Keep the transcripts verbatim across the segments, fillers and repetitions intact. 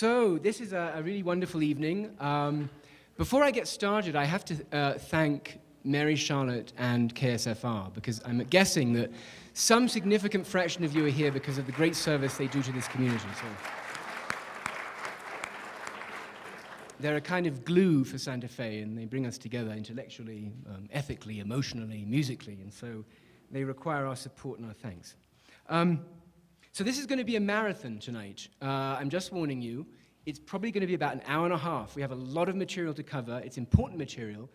So this is a, a really wonderful evening. Um, before I get started, I have to uh, thank Mary Charlotte and K S F R, because I'm guessing that some significant fraction of you are here because of the great service they do to this community. So they're a kind of glue for Santa Fe, and they bring us together intellectually, um, ethically, emotionally, musically, and so they require our support and our thanks. Um, so this is going to be a marathon tonight. Uh, I'm just warning you, it's probably going to be about an hour and a half. We have a lot of material to cover. It's important material.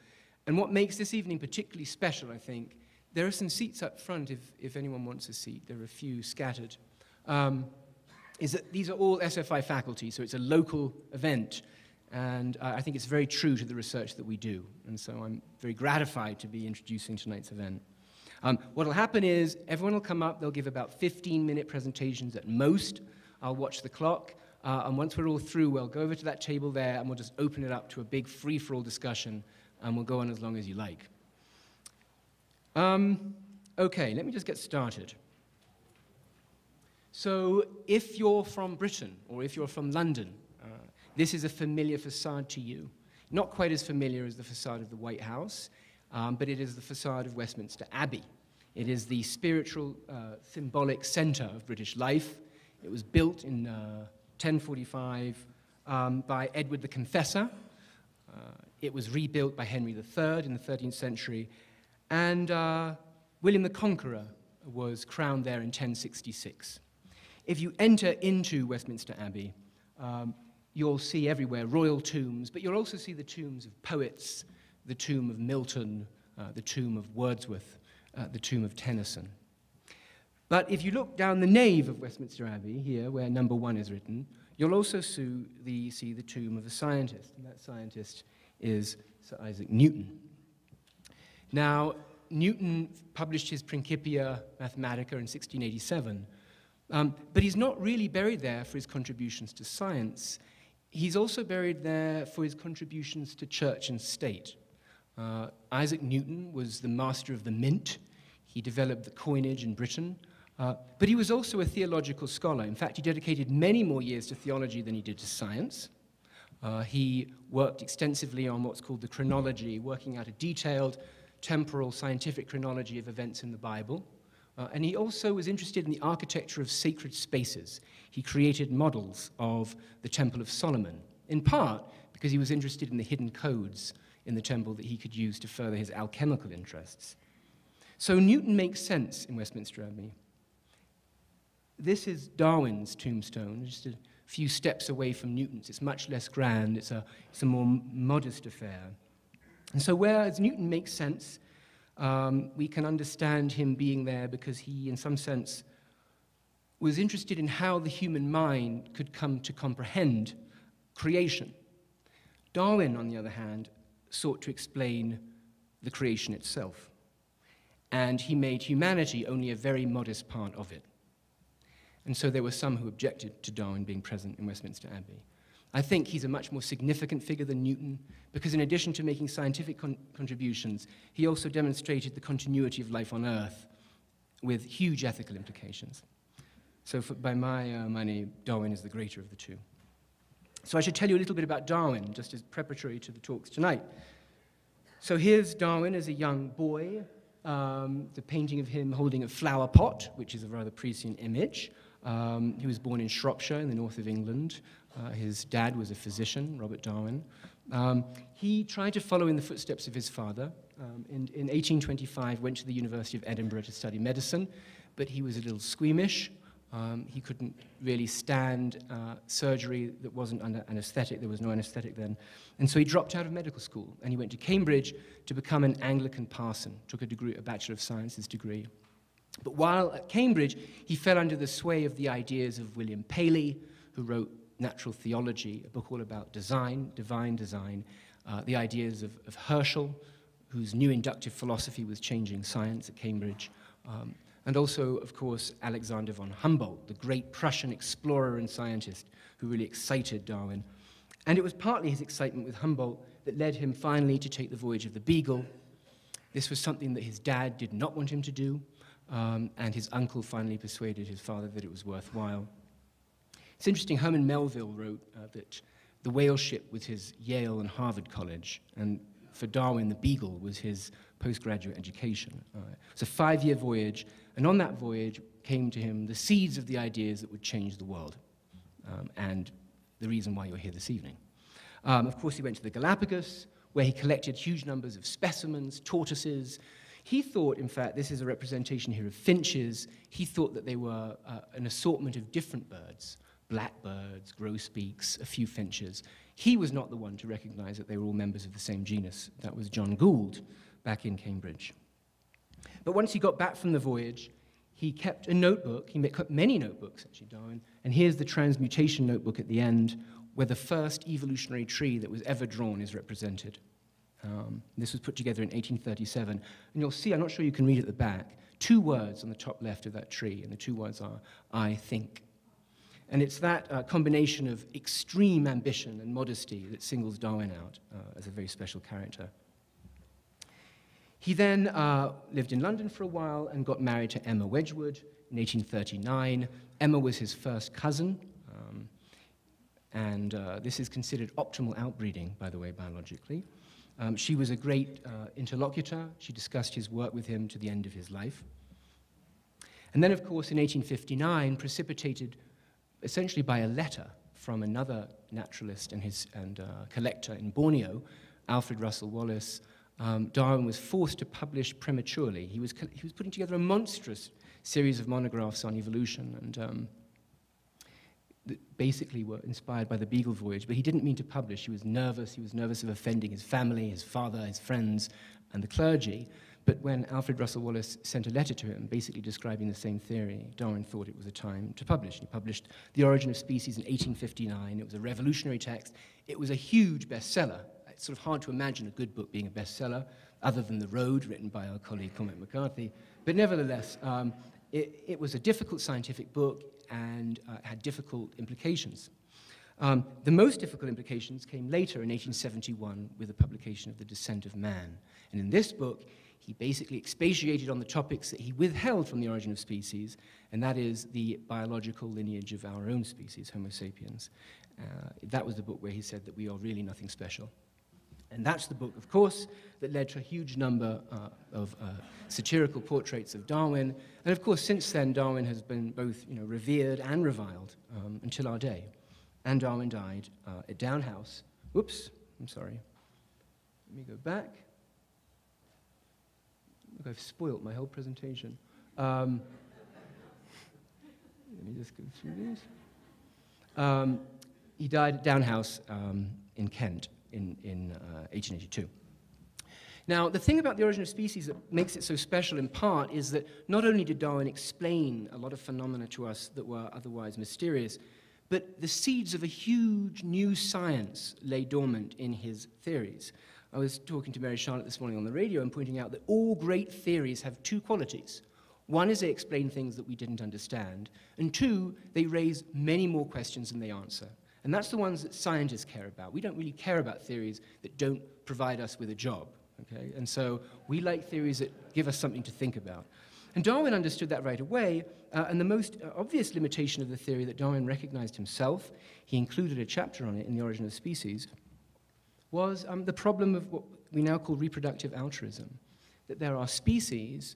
And what makes this evening particularly special, I think, there are some seats up front if, if anyone wants a seat. There are a few scattered. Um, is that these are all S F I faculty, so it's a local event. And uh, I think it's very true to the research that we do. And so I'm very gratified to be introducing tonight's event. Um, what will happen is everyone will come up. They'll give about fifteen minute presentations at most. I'll watch the clock. Uh, and once we're all through, we'll go over to that table there, and we'll just open it up to a big free-for-all discussion. And we'll go on as long as you like. Um, okay, let me just get started. So if you're from Britain, or if you're from London, uh, this is a familiar facade to you. Not quite as familiar as the facade of the White House, um, but it is the facade of Westminster Abbey. It is the spiritual, uh, symbolic center of British life. It was built in uh, ten forty-five um, by Edward the Confessor. Uh, It was rebuilt by Henry the Third in the thirteenth century, and uh, William the Conqueror was crowned there in ten sixty-six. If you enter into Westminster Abbey, um, you'll see everywhere royal tombs, but you'll also see the tombs of poets, the tomb of Milton, uh, the tomb of Wordsworth, uh, the tomb of Tennyson. But if you look down the nave of Westminster Abbey, here where number one is written, you'll also see the, see the tomb of a scientist, and that scientist is Sir Isaac Newton. Now, Newton published his Principia Mathematica in sixteen eighty-seven, um, but he's not really buried there for his contributions to science. He's also buried there for his contributions to church and state. Uh, Isaac Newton was the master of the mint. He developed the coinage in Britain, uh, but he was also a theological scholar. In fact, he dedicated many more years to theology than he did to science. Uh, he worked extensively on what's called the chronology, working out a detailed temporal scientific chronology of events in the Bible. Uh, and he also was interested in the architecture of sacred spaces. He created models of the Temple of Solomon, in part because he was interested in the hidden codes in the temple that he could use to further his alchemical interests. So Newton makes sense in Westminster Abbey. This is Darwin's tombstone, just a few steps away from Newton's. It's much less grand. It's a, it's a more modest affair. And so whereas Newton makes sense, um, we can understand him being there because he, in some sense, was interested in how the human mind could come to comprehend creation. Darwin, on the other hand, sought to explain the creation itself. And he made humanity only a very modest part of it. And so there were some who objected to Darwin being present in Westminster Abbey. I think he's a much more significant figure than Newton, because in addition to making scientific con contributions, he also demonstrated the continuity of life on Earth with huge ethical implications. So for, by my uh, money, Darwin is the greater of the two. So I should tell you a little bit about Darwin, just as preparatory to the talks tonight. So here's Darwin as a young boy, um, the painting of him holding a flower pot, which is a rather prescient image. Um, he was born in Shropshire in the north of England. Uh, his dad was a physician, Robert Darwin. Um, he tried to follow in the footsteps of his father, um, and in eighteen twenty-five went to the University of Edinburgh to study medicine, but he was a little squeamish. Um, he couldn't really stand uh, surgery that wasn't under anesthetic. There was no anesthetic then. And so he dropped out of medical school, and he went to Cambridge to become an Anglican parson, took a degree, a Bachelor of Sciences degree. But while at Cambridge, he fell under the sway of the ideas of William Paley, who wrote Natural Theology, a book all about design, divine design, uh, the ideas of, of Herschel, whose new inductive philosophy was changing science at Cambridge, um, and also, of course, Alexander von Humboldt, the great Prussian explorer and scientist who really excited Darwin. And it was partly his excitement with Humboldt that led him finally to take the voyage of the Beagle. This was something that his dad did not want him to do. Um, and his uncle finally persuaded his father that it was worthwhile. It's interesting, Herman Melville wrote uh, that the whale ship was his Yale and Harvard college, and for Darwin, the Beagle was his postgraduate education. Uh, it's a five-year voyage, and on that voyage came to him the seeds of the ideas that would change the world, um, and the reason why you're here this evening. Um, of course, he went to the Galapagos, where he collected huge numbers of specimens, tortoises. He thought, in fact, this is a representation here of finches, he thought that they were uh, an assortment of different birds, blackbirds, grosbeaks, a few finches. He was not the one to recognize that they were all members of the same genus. That was John Gould back in Cambridge. But once he got back from the voyage, he kept a notebook. He kept many notebooks, actually, Darwin. And here's the transmutation notebook at the end, where the first evolutionary tree that was ever drawn is represented. Um, this was put together in eighteen thirty-seven. And you'll see, I'm not sure you can read at the back, two words on the top left of that tree. And the two words are, I think. And it's that uh, combination of extreme ambition and modesty that singles Darwin out uh, as a very special character. He then uh, lived in London for a while and got married to Emma Wedgwood in eighteen thirty-nine. Emma was his first cousin. Um, and uh, this is considered optimal outbreeding, by the way, biologically. Um, she was a great uh, interlocutor. She discussed his work with him to the end of his life. And then, of course, in eighteen fifty-nine, precipitated essentially by a letter from another naturalist and, his, and uh, collector in Borneo, Alfred Russel Wallace, um, Darwin was forced to publish prematurely. He was, he was putting together a monstrous series of monographs on evolution and um, that basically were inspired by the Beagle voyage, but he didn't mean to publish. He was nervous. He was nervous of offending his family, his father, his friends, and the clergy. But when Alfred Russel Wallace sent a letter to him basically describing the same theory, Darwin thought it was a time to publish. He published The Origin of Species in eighteen fifty-nine. It was a revolutionary text. It was a huge bestseller. It's sort of hard to imagine a good book being a bestseller, other than The Road, written by our colleague Cormac McCarthy. But nevertheless, um, it, it was a difficult scientific book and uh, had difficult implications. Um, the most difficult implications came later in eighteen seventy-one with the publication of The Descent of Man. And in this book, he basically expatiated on the topics that he withheld from The Origin of Species, and that is the biological lineage of our own species, Homo sapiens. Uh, that was the book where he said that we are really nothing special. And that's the book, of course, that led to a huge number uh, of uh, satirical portraits of Darwin. And of course, since then, Darwin has been both you know, revered and reviled um, until our day. And Darwin died uh, at Down House. Whoops, I'm sorry. Let me go back. Look, I've spoilt my whole presentation. Um, let me just go through these. Um, he died at Down House um, in Kent in, in uh, eighteen eighty-two. Now, the thing about The Origin of Species that makes it so special in part is that not only did Darwin explain a lot of phenomena to us that were otherwise mysterious, but the seeds of a huge new science lay dormant in his theories. I was talking to Mary Charlotte this morning on the radio and pointing out that all great theories have two qualities. One is they explain things that we didn't understand, and two, they raise many more questions than they answer. And that's the ones that scientists care about. We don't really care about theories that don't provide us with a job, okay? And so we like theories that give us something to think about. And Darwin understood that right away, uh, and the most uh, obvious limitation of the theory that Darwin recognized himself, he included a chapter on it in The Origin of Species, was um, the problem of what we now call reproductive altruism, that there are species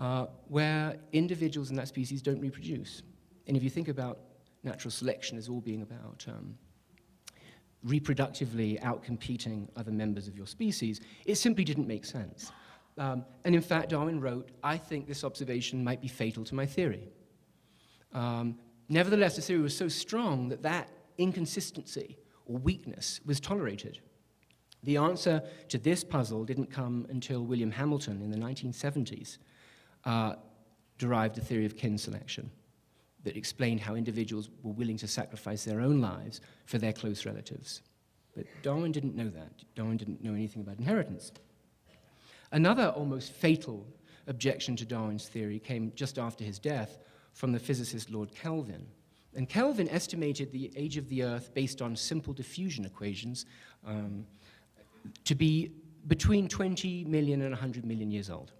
uh, where individuals in that species don't reproduce. And if you think about natural selection as all being about um, reproductively outcompeting other members of your species, it simply didn't make sense. Um, and in fact, Darwin wrote, I think this observation might be fatal to my theory. Um, nevertheless, the theory was so strong that that inconsistency or weakness was tolerated. The answer to this puzzle didn't come until William Hamilton in the nineteen seventies uh, derived a theory of kin selection that explained how individuals were willing to sacrifice their own lives for their close relatives. But Darwin didn't know that. Darwin didn't know anything about inheritance. Another almost fatal objection to Darwin's theory came just after his death from the physicist Lord Kelvin. And Kelvin estimated the age of the Earth based on simple diffusion equations um, to be between twenty million and one hundred million years old.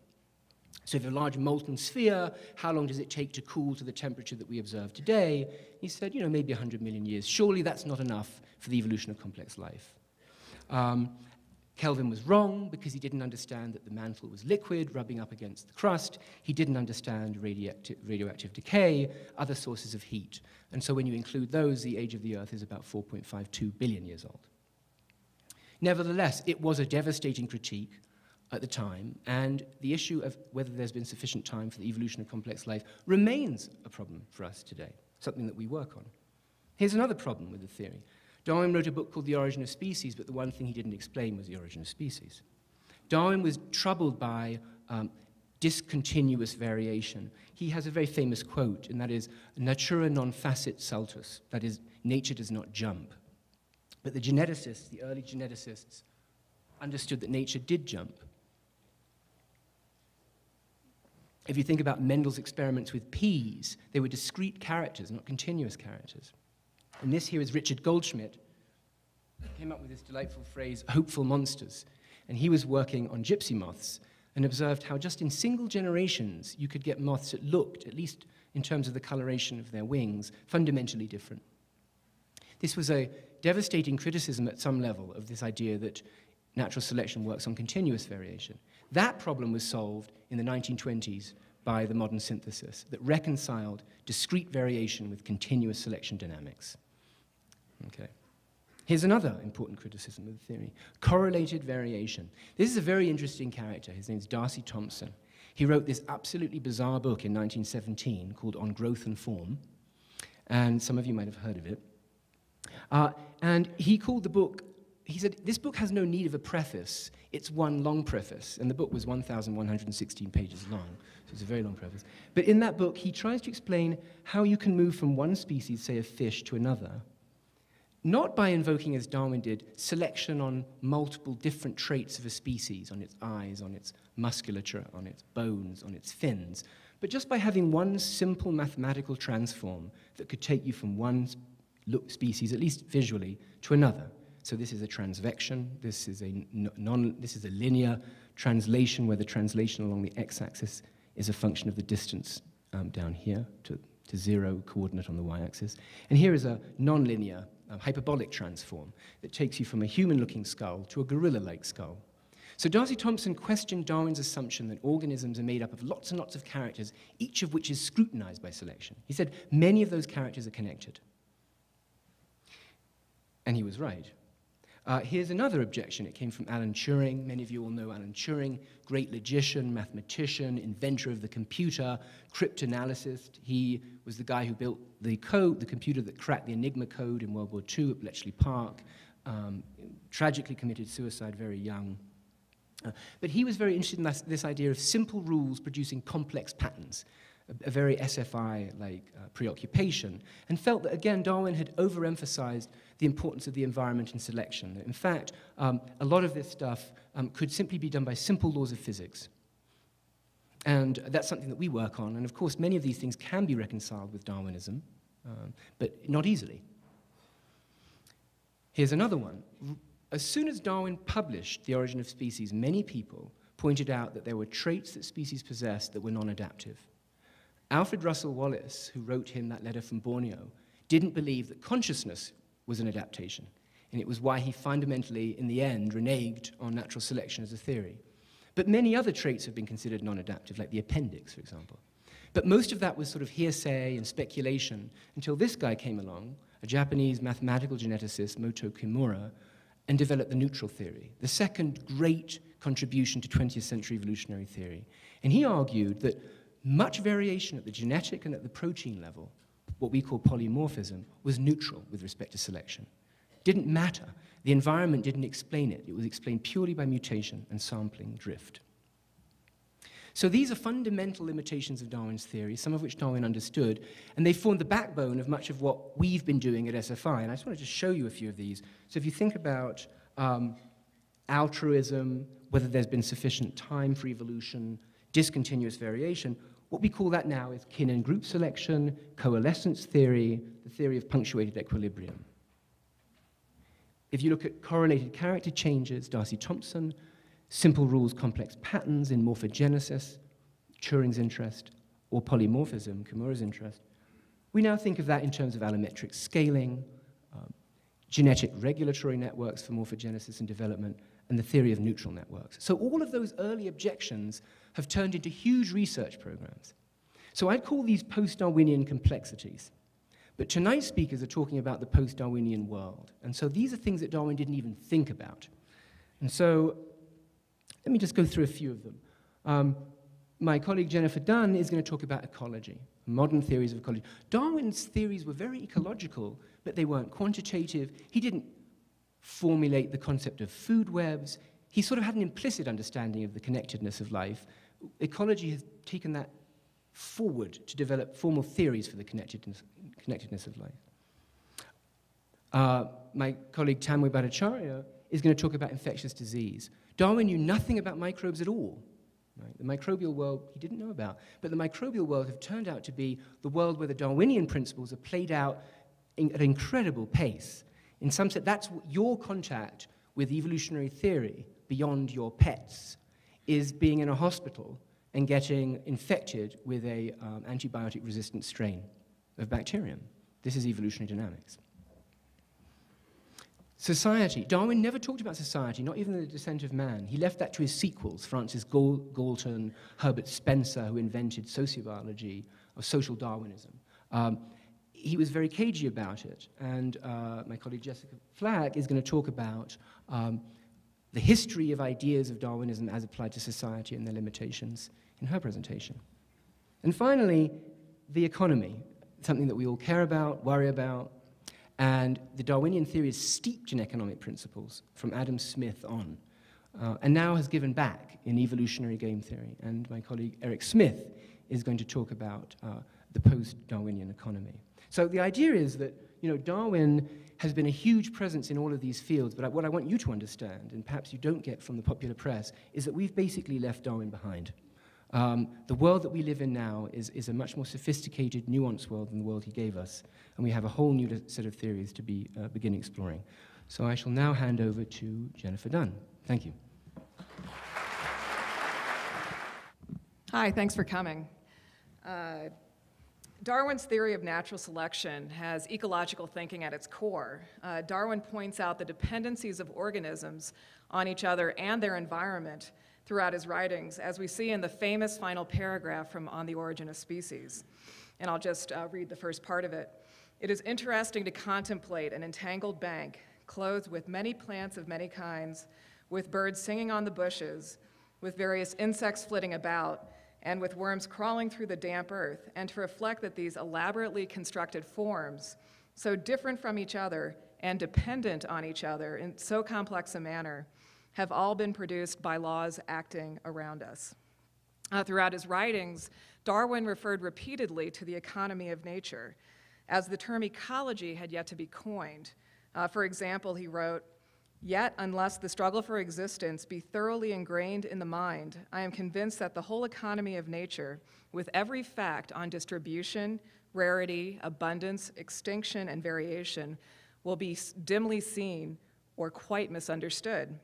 So if a large molten sphere, how long does it take to cool to the temperature that we observe today? He said, you know, maybe one hundred million years. Surely that's not enough for the evolution of complex life. Um, Kelvin was wrong because he didn't understand that the mantle was liquid rubbing up against the crust. He didn't understand radioacti- radioactive decay, other sources of heat. And so when you include those, the age of the Earth is about four point five two billion years old. Nevertheless, it was a devastating critique at the time, and the issue of whether there's been sufficient time for the evolution of complex life remains a problem for us today, something that we work on. Here's another problem with the theory. Darwin wrote a book called The Origin of Species, but the one thing he didn't explain was the origin of species. Darwin was troubled by um, discontinuous variation. He has a very famous quote, and that is, natura non facit saltus, that is, nature does not jump. But the geneticists, the early geneticists, understood that nature did jump. If you think about Mendel's experiments with peas, they were discrete characters, not continuous characters. And this here is Richard Goldschmidt, who came up with this delightful phrase, hopeful monsters. And he was working on gypsy moths and observed how just in single generations you could get moths that looked, at least in terms of the coloration of their wings, fundamentally different. This was a devastating criticism at some level of this idea that natural selection works on continuous variation. That problem was solved in the nineteen twenties by the modern synthesis that reconciled discrete variation with continuous selection dynamics. Okay. Here's another important criticism of the theory, correlated variation. This is a very interesting character. His name's Darcy Thompson. He wrote this absolutely bizarre book in nineteen seventeen called On Growth and Form, and some of you might have heard of it. Uh, and he called the book, he said, this book has no need of a preface. It's one long preface. And the book was one thousand one hundred sixteen pages long, so it's a very long preface. But in that book, he tries to explain how you can move from one species, say a fish, to another, not by invoking, as Darwin did, selection on multiple different traits of a species, on its eyes, on its musculature, on its bones, on its fins, but just by having one simple mathematical transform that could take you from one species, at least visually, to another. So this is a transvection. This is a non. This is a linear translation, where the translation along the x-axis is a function of the distance um, down here to, to zero coordinate on the y-axis. And here is a non-linear um, hyperbolic transform that takes you from a human-looking skull to a gorilla-like skull. So Darcy Thompson questioned Darwin's assumption that organisms are made up of lots and lots of characters, each of which is scrutinized by selection. He said many of those characters are connected. And he was right. Uh, here's another objection. It came from Alan Turing. Many of you all know Alan Turing, great logician, mathematician, inventor of the computer, cryptanalyst. He was the guy who built the code, the computer that cracked the Enigma code in World War Two at Bletchley Park, um, tragically committed suicide very young. Uh, but he was very interested in this, this idea of simple rules producing complex patterns, a very S F I-like uh, preoccupation, and felt that, again, Darwin had overemphasized the importance of the environment and selection. That in fact, um, a lot of this stuff um, could simply be done by simple laws of physics. And that's something that we work on. And of course, many of these things can be reconciled with Darwinism, um, but not easily. Here's another one. As soon as Darwin published The Origin of Species, many people pointed out that there were traits that species possessed that were non-adaptive. Alfred Russel Wallace, who wrote him that letter from Borneo, didn't believe that consciousness was an adaptation, and it was why he fundamentally, in the end, reneged on natural selection as a theory. But many other traits have been considered non-adaptive, like the appendix, for example. But most of that was sort of hearsay and speculation until this guy came along, a Japanese mathematical geneticist, Moto Kimura, and developed the neutral theory, the second great contribution to twentieth century evolutionary theory. And he argued that much variation at the genetic and at the protein level, what we call polymorphism, was neutral with respect to selection. Didn't matter. The environment didn't explain it. It was explained purely by mutation and sampling drift. So these are fundamental limitations of Darwin's theory, some of which Darwin understood, and they formed the backbone of much of what we've been doing at S F I. And I just wanted to show you a few of these. So if you think about um, altruism, whether there's been sufficient time for evolution, discontinuous variation, what we call that now is kin and group selection, coalescence theory, the theory of punctuated equilibrium. If you look at correlated character changes, Darcy Thompson, simple rules, complex patterns in morphogenesis, Turing's interest, or polymorphism, Kimura's interest, we now think of that in terms of allometric scaling, um, genetic regulatory networks for morphogenesis and development, and the theory of neutral networks. So all of those early objections have turned into huge research programs. So I'd call these post-Darwinian complexities. But tonight's speakers are talking about the post-Darwinian world. And so these are things that Darwin didn't even think about. And so let me just go through a few of them. Um, my colleague Jennifer Dunne is going to talk about ecology, modern theories of ecology. Darwin's theories were very ecological, but they weren't quantitative. He didn't formulate the concept of food webs. He sort of had an implicit understanding of the connectedness of life. Ecology has taken that forward to develop formal theories for the connectedness, connectedness of life. Uh, my colleague Tanwe Bhattacharya is going to talk about infectious disease. Darwin knew nothing about microbes at all. Right? The microbial world he didn't know about. But the microbial world have turned out to be the world where the Darwinian principles are played out in, at an incredible pace. In some sense, that's your contact with evolutionary theory beyond your pets, is being in a hospital and getting infected with an um, antibiotic-resistant strain of bacterium. This is evolutionary dynamics. Society. Darwin never talked about society, not even in The Descent of Man. He left that to his sequels, Francis Gall Galton, Herbert Spencer, who invented sociobiology, or social Darwinism. Um, he was very cagey about it, and uh, my colleague Jessica Flagg is going to talk about um, the history of ideas of Darwinism as applied to society and their limitations in her presentation. And finally, the economy, something that we all care about, worry about, and the Darwinian theory is steeped in economic principles from Adam Smith on, uh, and now has given back in evolutionary game theory. And my colleague Eric Smith is going to talk about uh, the post-Darwinian economy. So the idea is that, you know, Darwin has been a huge presence in all of these fields, but what I want you to understand, and perhaps you don't get from the popular press, is that we've basically left Darwin behind. Um, the world that we live in now is, is a much more sophisticated, nuanced world than the world he gave us, and we have a whole new set of theories to be, uh, begin exploring. So I shall now hand over to Jennifer Dunne. Thank you. Hi, thanks for coming. Uh, Darwin's theory of natural selection has ecological thinking at its core. Uh, Darwin points out the dependencies of organisms on each other and their environment throughout his writings, as we see in the famous final paragraph from On the Origin of Species. And I'll just uh, read the first part of it. It is interesting to contemplate an entangled bank, clothed with many plants of many kinds, with birds singing on the bushes, with various insects flitting about, and with worms crawling through the damp earth, and to reflect that these elaborately constructed forms, so different from each other and dependent on each other in so complex a manner, have all been produced by laws acting around us. Uh, throughout his writings, Darwin referred repeatedly to the economy of nature, as the term ecology had yet to be coined. Uh, for example, he wrote, "Yet, unless the struggle for existence be thoroughly ingrained in the mind, I am convinced that the whole economy of nature, with every fact on distribution, rarity, abundance, extinction, and variation, will be dimly seen or quite misunderstood."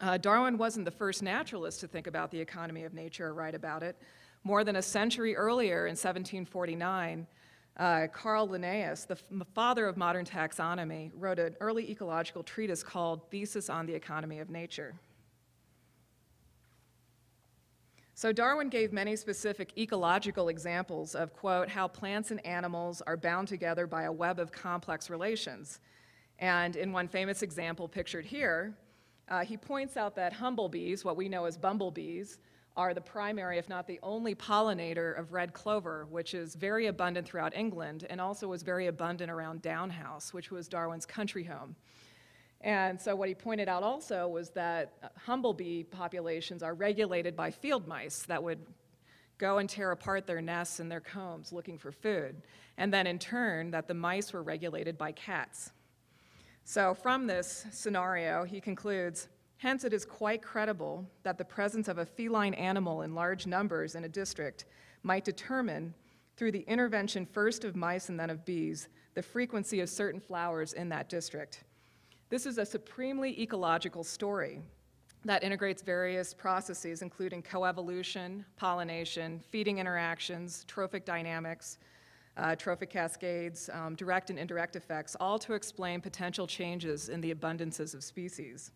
Uh, Darwin wasn't the first naturalist to think about the economy of nature or write about it. More than a century earlier, in seventeen forty-nine, uh, Carl Linnaeus, the father of modern taxonomy, wrote an early ecological treatise called Thesis on the Economy of Nature. So Darwin gave many specific ecological examples of, quote, how plants and animals are bound together by a web of complex relations. And in one famous example pictured here, Uh, he points out that humblebees, what we know as bumblebees, are the primary, if not the only, pollinator of red clover, which is very abundant throughout England and also was very abundant around Down House, which was Darwin's country home. And so what he pointed out also was that humblebee populations are regulated by field mice that would go and tear apart their nests and their combs looking for food, and then in turn that the mice were regulated by cats. So from this scenario, he concludes, hence it is quite credible that the presence of a feline animal in large numbers in a district might determine, through the intervention first of mice and then of bees, the frequency of certain flowers in that district. This is a supremely ecological story, that integrates various processes, including coevolution, pollination, feeding interactions, trophic dynamics, uh, trophic cascades, um, direct and indirect effects, all to explain potential changes in the abundances of species.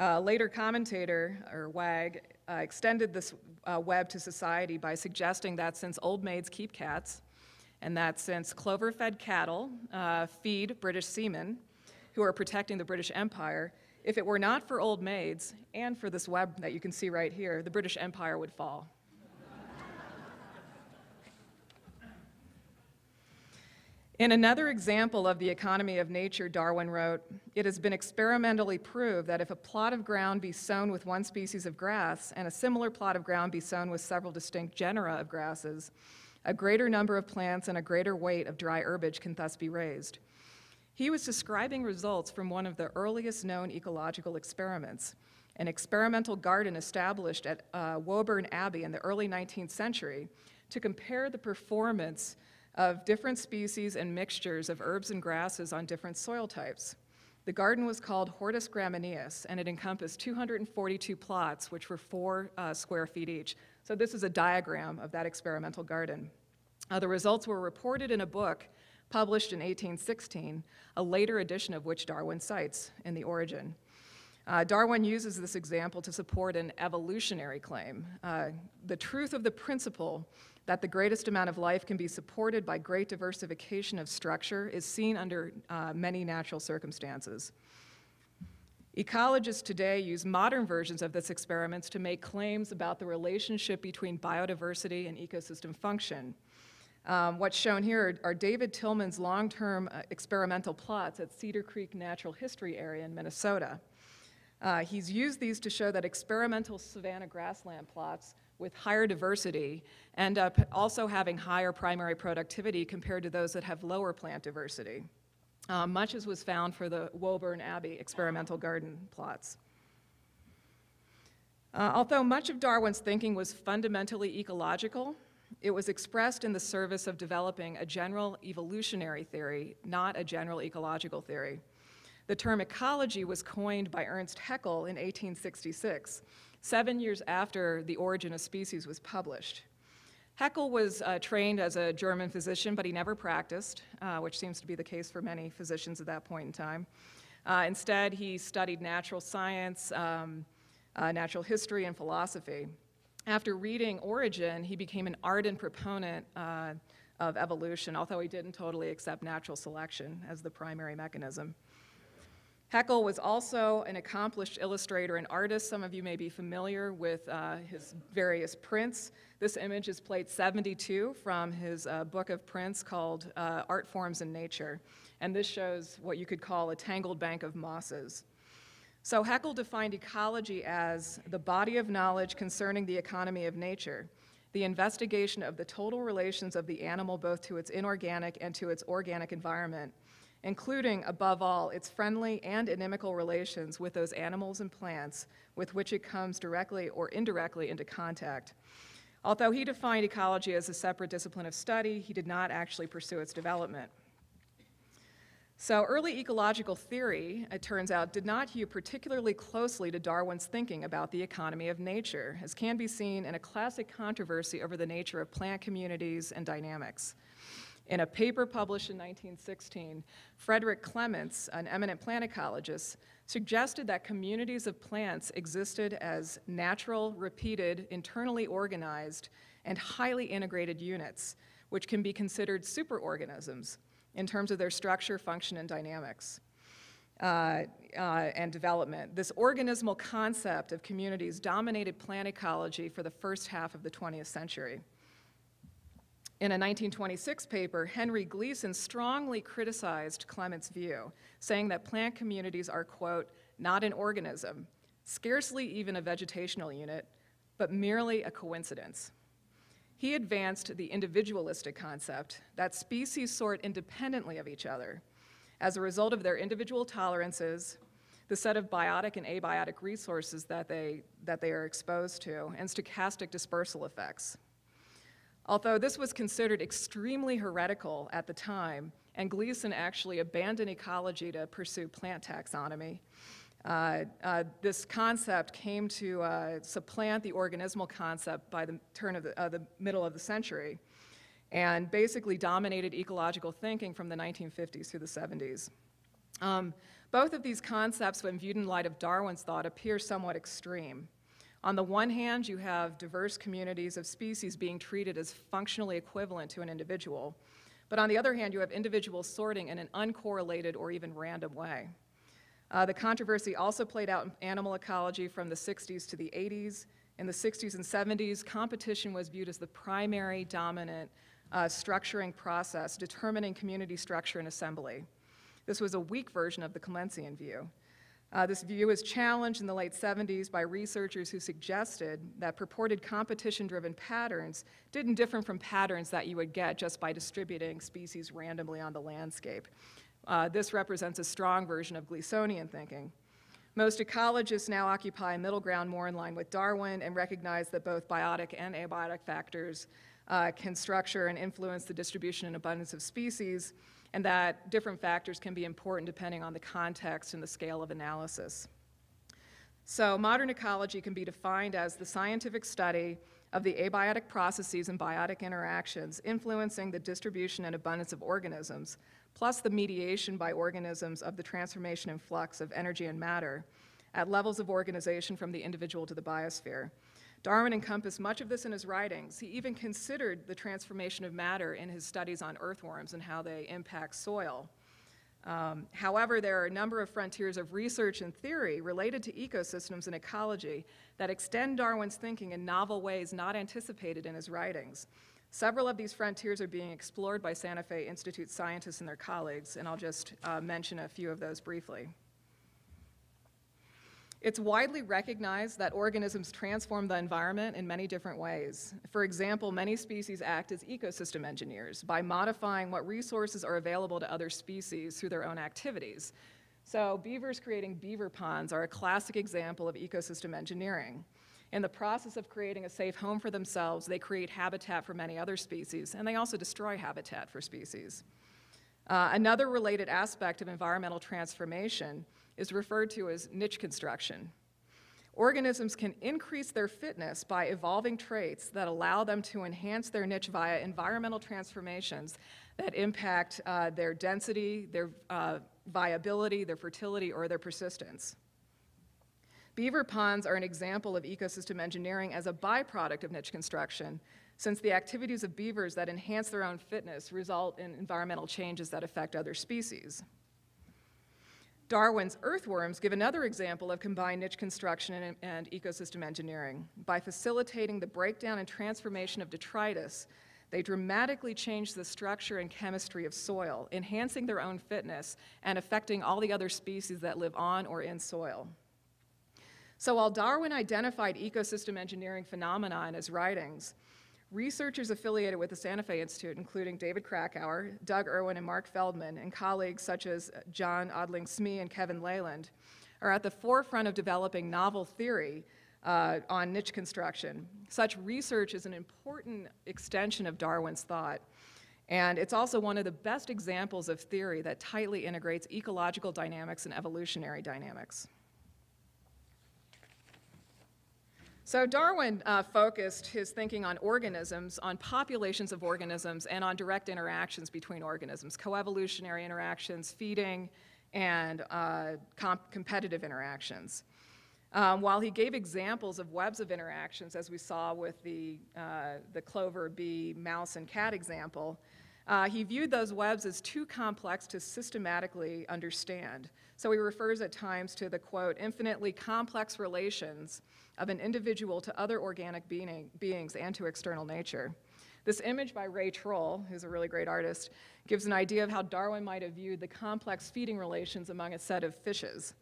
Uh, later commentator, or Wag, uh, extended this uh, web to society by suggesting that since old maids keep cats, and that since clover-fed cattle uh, feed British seamen who are protecting the British Empire, if it were not for old maids and for this web that you can see right here, the British Empire would fall. In another example of the economy of nature, Darwin wrote, "It has been experimentally proved that if a plot of ground be sown with one species of grass and a similar plot of ground be sown with several distinct genera of grasses, a greater number of plants and a greater weight of dry herbage can thus be raised." He was describing results from one of the earliest known ecological experiments, an experimental garden established at uh, Woburn Abbey in the early nineteenth century to compare the performance of different species and mixtures of herbs and grasses on different soil types. The garden was called Hortus Gramineus, and it encompassed two hundred forty-two plots, which were four uh, square feet each. So this is a diagram of that experimental garden. Uh, the results were reported in a book published in eighteen sixteen, a later edition of which Darwin cites in The Origin. Uh, Darwin uses this example to support an evolutionary claim, uh, the truth of the principle that the greatest amount of life can be supported by great diversification of structure is seen under uh, many natural circumstances. Ecologists today use modern versions of this experiments to make claims about the relationship between biodiversity and ecosystem function. Um, what's shown here are, are David Tillman's long-term uh, experimental plots at Cedar Creek Natural History Area in Minnesota. Uh, he's used these to show that experimental savanna grassland plots with higher diversity end up also having higher primary productivity compared to those that have lower plant diversity, uh, much as was found for the Woburn Abbey experimental garden plots. Uh, although much of Darwin's thinking was fundamentally ecological, it was expressed in the service of developing a general evolutionary theory, not a general ecological theory. The term ecology was coined by Ernst Haeckel in eighteen sixty-six, seven years after The Origin of Species was published. Haeckel was uh, trained as a German physician, but he never practiced, uh, which seems to be the case for many physicians at that point in time. Uh, instead, he studied natural science, um, uh, natural history, and philosophy. After reading Origin, he became an ardent proponent uh, of evolution, although he didn't totally accept natural selection as the primary mechanism. Haeckel was also an accomplished illustrator and artist. Some of you may be familiar with uh, his various prints. This image is plate seventy-two from his uh, book of prints called uh, Art Forms in Nature. And this shows what you could call a tangled bank of mosses. So Haeckel defined ecology as the body of knowledge concerning the economy of nature, the investigation of the total relations of the animal both to its inorganic and to its organic environment, including, above all, its friendly and inimical relations with those animals and plants with which it comes directly or indirectly into contact. Although he defined ecology as a separate discipline of study, he did not actually pursue its development. So early ecological theory, it turns out, did not hew particularly closely to Darwin's thinking about the economy of nature, as can be seen in a classic controversy over the nature of plant communities and dynamics. In a paper published in nineteen sixteen, Frederick Clements, an eminent plant ecologist, suggested that communities of plants existed as natural, repeated, internally organized, and highly integrated units, which can be considered superorganisms in terms of their structure, function, and dynamics uh, uh, and development. This organismal concept of communities dominated plant ecology for the first half of the twentieth century. In a nineteen twenty-six paper, Henry Gleason strongly criticized Clement's view, saying that plant communities are, quote, not an organism, scarcely even a vegetational unit, but merely a coincidence. He advanced the individualistic concept that species sort independently of each other as a result of their individual tolerances, the set of biotic and abiotic resources that they, that they are exposed to, and stochastic dispersal effects. Although this was considered extremely heretical at the time, and Gleason actually abandoned ecology to pursue plant taxonomy, Uh, uh, this concept came to uh, supplant the organismal concept by the turn of the, uh, the middle of the century, and basically dominated ecological thinking from the nineteen fifties through the seventies. Um, both of these concepts, when viewed in light of Darwin's thought, appear somewhat extreme. On the one hand, you have diverse communities of species being treated as functionally equivalent to an individual, but on the other hand, you have individuals sorting in an uncorrelated or even random way. Uh, the controversy also played out in animal ecology from the sixties to the eighties. In the sixties and seventies, competition was viewed as the primary dominant uh, structuring process, determining community structure and assembly. This was a weak version of the Comensian view. Uh, this view was challenged in the late seventies by researchers who suggested that purported competition-driven patterns didn't differ from patterns that you would get just by distributing species randomly on the landscape. Uh, this represents a strong version of Gleesonian thinking. Most ecologists now occupy a middle ground more in line with Darwin and recognize that both biotic and abiotic factors uh, can structure and influence the distribution and abundance of species, and that different factors can be important depending on the context and the scale of analysis. So modern ecology can be defined as the scientific study of the abiotic processes and biotic interactions influencing the distribution and abundance of organisms, plus the mediation by organisms of the transformation and flux of energy and matter at levels of organization from the individual to the biosphere. Darwin encompassed much of this in his writings. He even considered the transformation of matter in his studies on earthworms and how they impact soil. Um, however, there are a number of frontiers of research and theory related to ecosystems and ecology that extend Darwin's thinking in novel ways not anticipated in his writings. Several of these frontiers are being explored by Santa Fe Institute scientists and their colleagues, and I'll just uh, mention a few of those briefly. It's widely recognized that organisms transform the environment in many different ways. For example, many species act as ecosystem engineers by modifying what resources are available to other species through their own activities. So beavers creating beaver ponds are a classic example of ecosystem engineering. In the process of creating a safe home for themselves, they create habitat for many other species, and they also destroy habitat for species. Uh, another related aspect of environmental transformation is referred to as niche construction. Organisms can increase their fitness by evolving traits that allow them to enhance their niche via environmental transformations that impact uh, their density, their uh, viability, their fertility, or their persistence. Beaver ponds are an example of ecosystem engineering as a byproduct of niche construction, since the activities of beavers that enhance their own fitness result in environmental changes that affect other species. Darwin's earthworms give another example of combined niche construction and, and ecosystem engineering. By facilitating the breakdown and transformation of detritus, they dramatically change the structure and chemistry of soil, enhancing their own fitness and affecting all the other species that live on or in soil. So while Darwin identified ecosystem engineering phenomena in his writings, researchers affiliated with the Santa Fe Institute, including David Krakauer, Doug Irwin, and Mark Feldman, and colleagues such as John Odling Smee and Kevin Leyland, are at the forefront of developing novel theory uh, on niche construction. Such research is an important extension of Darwin's thought, and it's also one of the best examples of theory that tightly integrates ecological dynamics and evolutionary dynamics. So Darwin uh, focused his thinking on organisms, on populations of organisms, and on direct interactions between organisms, coevolutionary interactions, feeding, and uh, comp competitive interactions. Um, while he gave examples of webs of interactions, as we saw with the, uh, the clover, bee, mouse, and cat example, uh, he viewed those webs as too complex to systematically understand. So he refers at times to the, quote, infinitely complex relations of an individual to other organic being, beings and to external nature. This image by Ray Troll, who's a really great artist, gives an idea of how Darwin might have viewed the complex feeding relations among a set of fishes.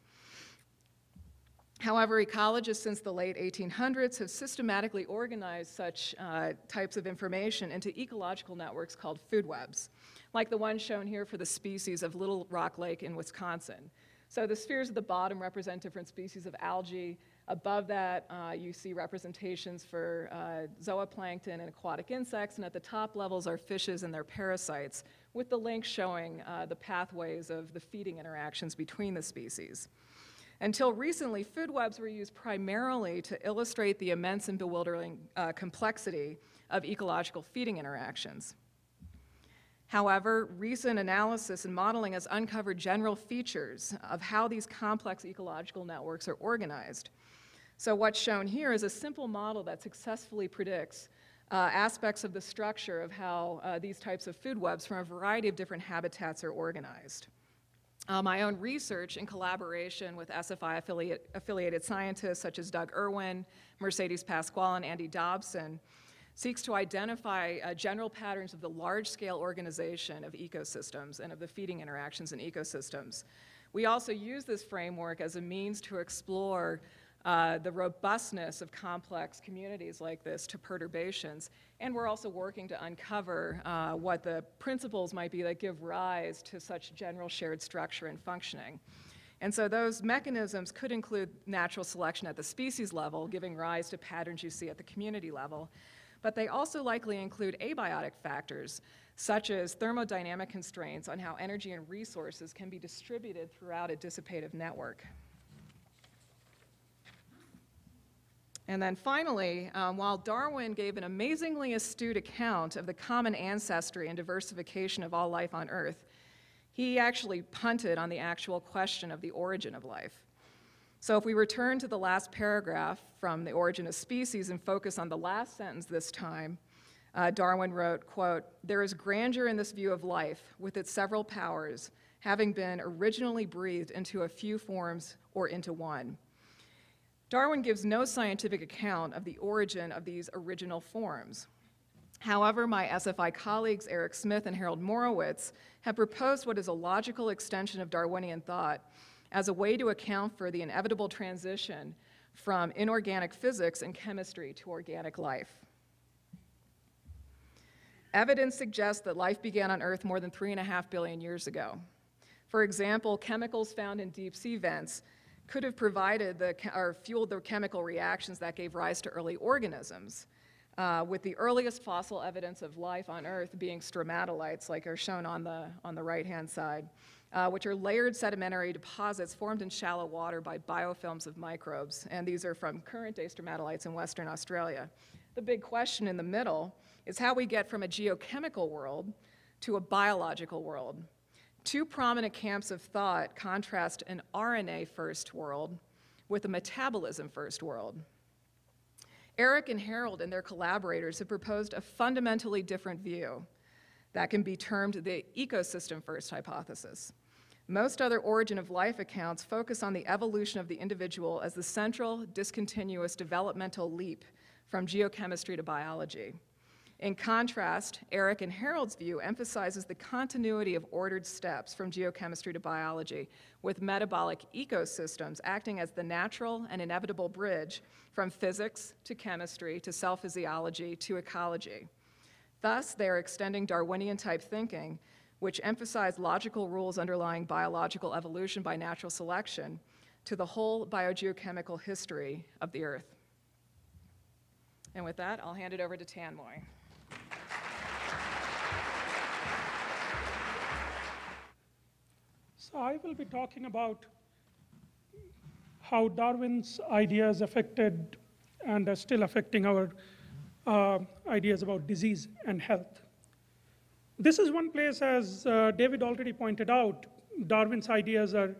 However, ecologists since the late eighteen hundreds have systematically organized such uh, types of information into ecological networks called food webs, like the one shown here for the species of Little Rock Lake in Wisconsin. So the spheres at the bottom represent different species of algae. Above that, uh, you see representations for uh, zooplankton and aquatic insects, and at the top levels are fishes and their parasites, with the link showing uh, the pathways of the feeding interactions between the species. Until recently, food webs were used primarily to illustrate the immense and bewildering uh, complexity of ecological feeding interactions. However, recent analysis and modeling has uncovered general features of how these complex ecological networks are organized. So what's shown here is a simple model that successfully predicts uh, aspects of the structure of how uh, these types of food webs from a variety of different habitats are organized. Uh, my own research in collaboration with S F I affiliate, affiliated scientists such as Doug Irwin, Mercedes Pasquale, and Andy Dobson seeks to identify uh, general patterns of the large-scale organization of ecosystems and of the feeding interactions in ecosystems. We also use this framework as a means to explore uh, the robustness of complex communities like this to perturbations, and we're also working to uncover uh, what the principles might be that give rise to such general shared structure and functioning. And so those mechanisms could include natural selection at the species level, giving rise to patterns you see at the community level, but they also likely include abiotic factors, such as thermodynamic constraints on how energy and resources can be distributed throughout a dissipative network. And then finally, um, while Darwin gave an amazingly astute account of the common ancestry and diversification of all life on Earth, he actually punted on the actual question of the origin of life. So if we return to the last paragraph from The Origin of Species and focus on the last sentence this time, uh, Darwin wrote, quote, "There is grandeur in this view of life with its several powers, having been originally breathed into a few forms or into one." Darwin gives no scientific account of the origin of these original forms. However, my S F I colleagues, Eric Smith and Harold Morowitz, have proposed what is a logical extension of Darwinian thought as a way to account for the inevitable transition from inorganic physics and chemistry to organic life. Evidence suggests that life began on Earth more than three and a half billion years ago. For example, chemicals found in deep sea vents could have provided the, or fueled the chemical reactions that gave rise to early organisms, uh, with the earliest fossil evidence of life on Earth being stromatolites, like are shown on the, on the right-hand side. Uh, which are layered sedimentary deposits formed in shallow water by biofilms of microbes. And these are from current-day stromatolites in Western Australia. The big question in the middle is how we get from a geochemical world to a biological world. Two prominent camps of thought contrast an R N A-first world with a metabolism-first world. Eric and Harold and their collaborators have proposed a fundamentally different view that can be termed the ecosystem-first hypothesis. Most other origin of life accounts focus on the evolution of the individual as the central, discontinuous developmental leap from geochemistry to biology. In contrast, Eric and Harold's view emphasizes the continuity of ordered steps from geochemistry to biology, with metabolic ecosystems acting as the natural and inevitable bridge from physics to chemistry to cell physiology to ecology. Thus, they are extending Darwinian-type thinking, which emphasized logical rules underlying biological evolution by natural selection, to the whole biogeochemical history of the Earth. And with that, I'll hand it over to Tanmoy. So I will be talking about how Darwin's ideas affected and are still affecting our uh, ideas about disease and health. This is one place, as uh, David already pointed out, Darwin's ideas are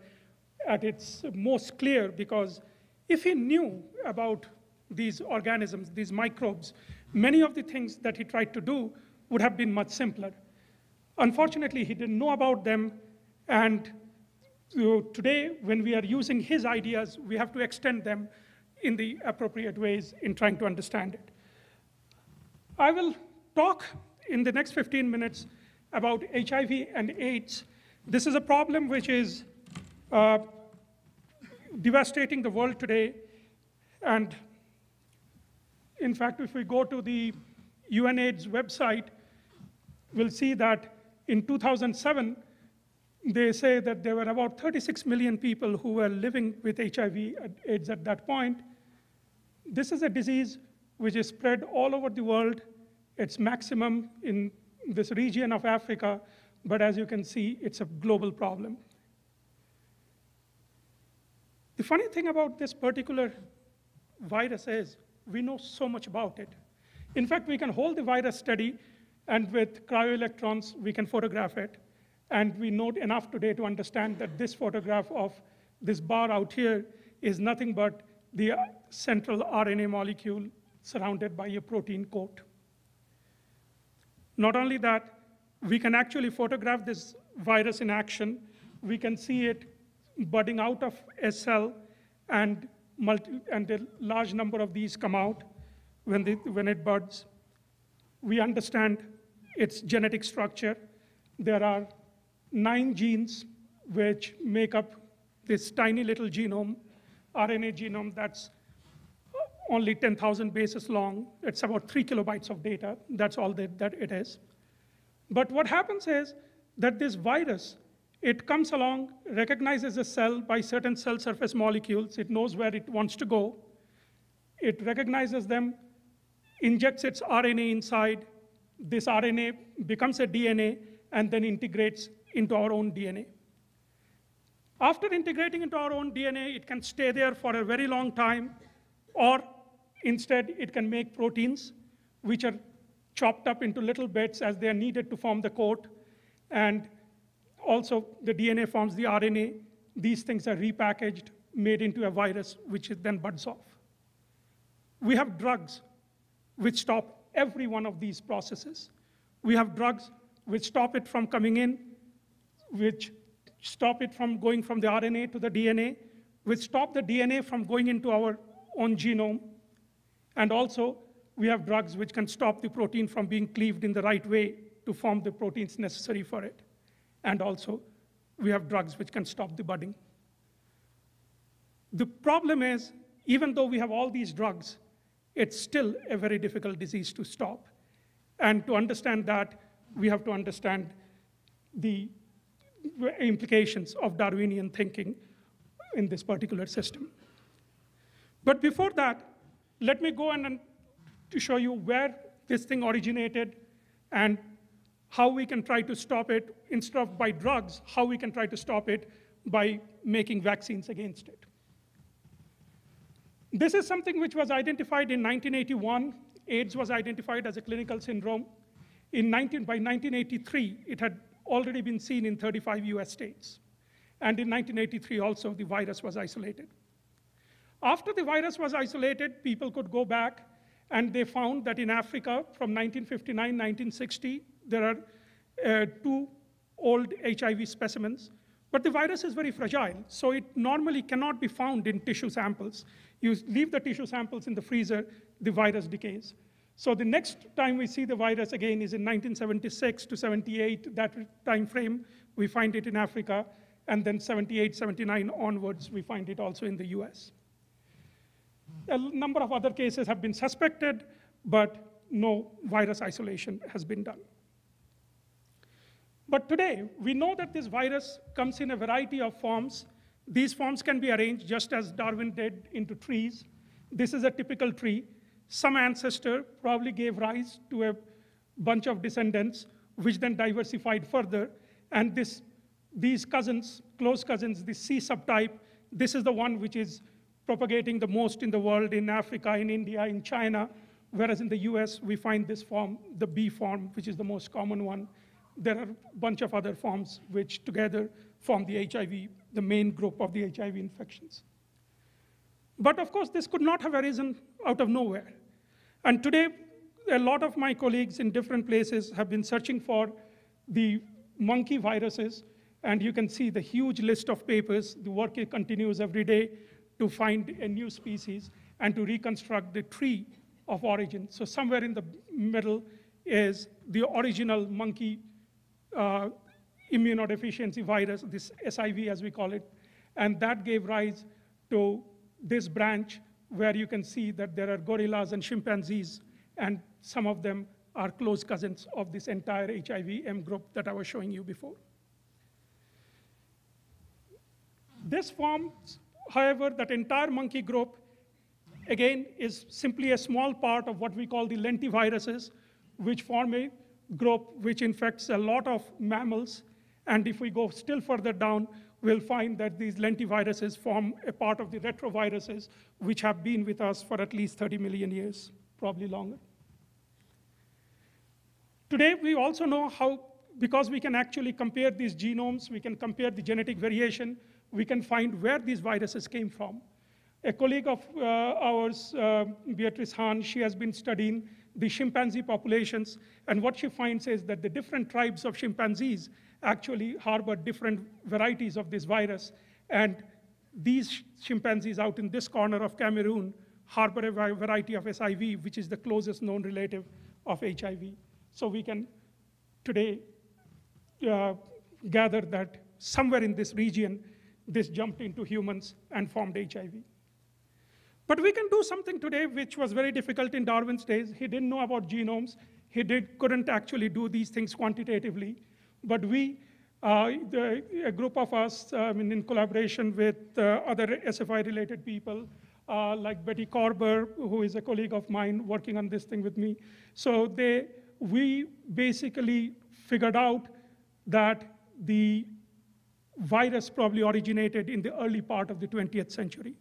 at its most clear, because if he knew about these organisms, these microbes, many of the things that he tried to do would have been much simpler. Unfortunately, he didn't know about them, and so today, when we are using his ideas, we have to extend them in the appropriate ways in trying to understand it. I will talk in the next fifteen minutes about H I V and AIDS. This is a problem which is uh, devastating the world today. And in fact, if we go to the U N AIDS website, we'll see that in two thousand seven, they say that there were about thirty-six million people who were living with H I V and AIDS at that point. This is a disease which is spread all over the world. It's maximum in this region of Africa, but as you can see, it's a global problem. The funny thing about this particular virus is we know so much about it. In fact, we can hold the virus steady, and with cryoelectrons, we can photograph it. And we know enough today to understand that this photograph of this bar out here is nothing but the central R N A molecule surrounded by a protein coat. Not only that, we can actually photograph this virus in action. We can see it budding out of a cell, and, multi and a large number of these come out when, they, when it buds. We understand its genetic structure. There are nine genes which make up this tiny little genome, R N A genome that's only ten thousand bases long. It's about three kilobytes of data. That's all that, that it is. But what happens is that this virus, it comes along, recognizes a cell by certain cell surface molecules. It knows where it wants to go. It recognizes them, injects its R N A inside. This R N A becomes a D N A and then integrates into our own D N A. After integrating into our own D N A, it can stay there for a very long time, or instead it can make proteins which are chopped up into little bits as they are needed to form the coat. And also the D N A forms the R N A. These things are repackaged, made into a virus, which it then buds off. We have drugs which stop every one of these processes. We have drugs which stop it from coming in, which stop it from going from the R N A to the D N A, which stop the D N A from going into our own genome. And also, we have drugs which can stop the protein from being cleaved in the right way to form the proteins necessary for it. And also, we have drugs which can stop the budding. The problem is, even though we have all these drugs, it's still a very difficult disease to stop. And to understand that, we have to understand the implications of Darwinian thinking in this particular system. But before that, let me go and to show you where this thing originated and how we can try to stop it, instead of by drugs, how we can try to stop it by making vaccines against it. This is something which was identified in nineteen eighty-one. AIDS was identified as a clinical syndrome. In nineteen, by nineteen eighty-three, it had already been seen in thirty-five U S states. And in nineteen eighty-three also, the virus was isolated. After the virus was isolated, people could go back, and they found that in Africa, from nineteen fifty-nine, nineteen sixty, there are uh, two old H I V specimens. But the virus is very fragile, so it normally cannot be found in tissue samples. You leave the tissue samples in the freezer, the virus decays. So the next time we see the virus again is in nineteen seventy-six to seventy-eight, that time frame, we find it in Africa. And then seventy-eight, seventy-nine onwards, we find it also in the U S. A number of other cases have been suspected, but no virus isolation has been done. But today, we know that this virus comes in a variety of forms. These forms can be arranged just as Darwin did into trees. This is a typical tree. Some ancestor probably gave rise to a bunch of descendants, which then diversified further. And this, these cousins, close cousins, the C subtype, this is the one which is propagating the most in the world, in Africa, in India, in China. Whereas in the U S, we find this form, the B form, which is the most common one. There are a bunch of other forms which together form the H I V, the main group of the H I V infections. But of course, this could not have arisen out of nowhere. And today, a lot of my colleagues in different places have been searching for the monkey viruses. And you can see the huge list of papers. The work continues every day to find a new species and to reconstruct the tree of origin. So somewhere in the middle is the original monkey uh, immunodeficiency virus, this S I V as we call it, and that gave rise to this branch where you can see that there are gorillas and chimpanzees, and some of them are close cousins of this entire H I V M group that I was showing you before. This form, however, that entire monkey group, again, is simply a small part of what we call the lentiviruses, which form a group which infects a lot of mammals. And if we go still further down, will find that these lentiviruses form a part of the retroviruses, which have been with us for at least thirty million years, probably longer. Today, we also know how, because we can actually compare these genomes, we can compare the genetic variation, we can find where these viruses came from. A colleague of uh, ours, uh, Beatrice Hahn, she has been studying the chimpanzee populations, and what she finds is that the different tribes of chimpanzees actually harbor different varieties of this virus, and these chimpanzees out in this corner of Cameroon harbor a variety of S I V, which is the closest known relative of H I V. So we can today uh, gather that somewhere in this region, this jumped into humans and formed H I V. But we can do something today which was very difficult in Darwin's days. He didn't know about genomes. He did, couldn't actually do these things quantitatively. But we, uh, the, a group of us, I mean, in collaboration with uh, other S F I-related people, uh, like Betty Corber, who is a colleague of mine working on this thing with me. So they, we basically figured out that the virus probably originated in the early part of the twentieth century.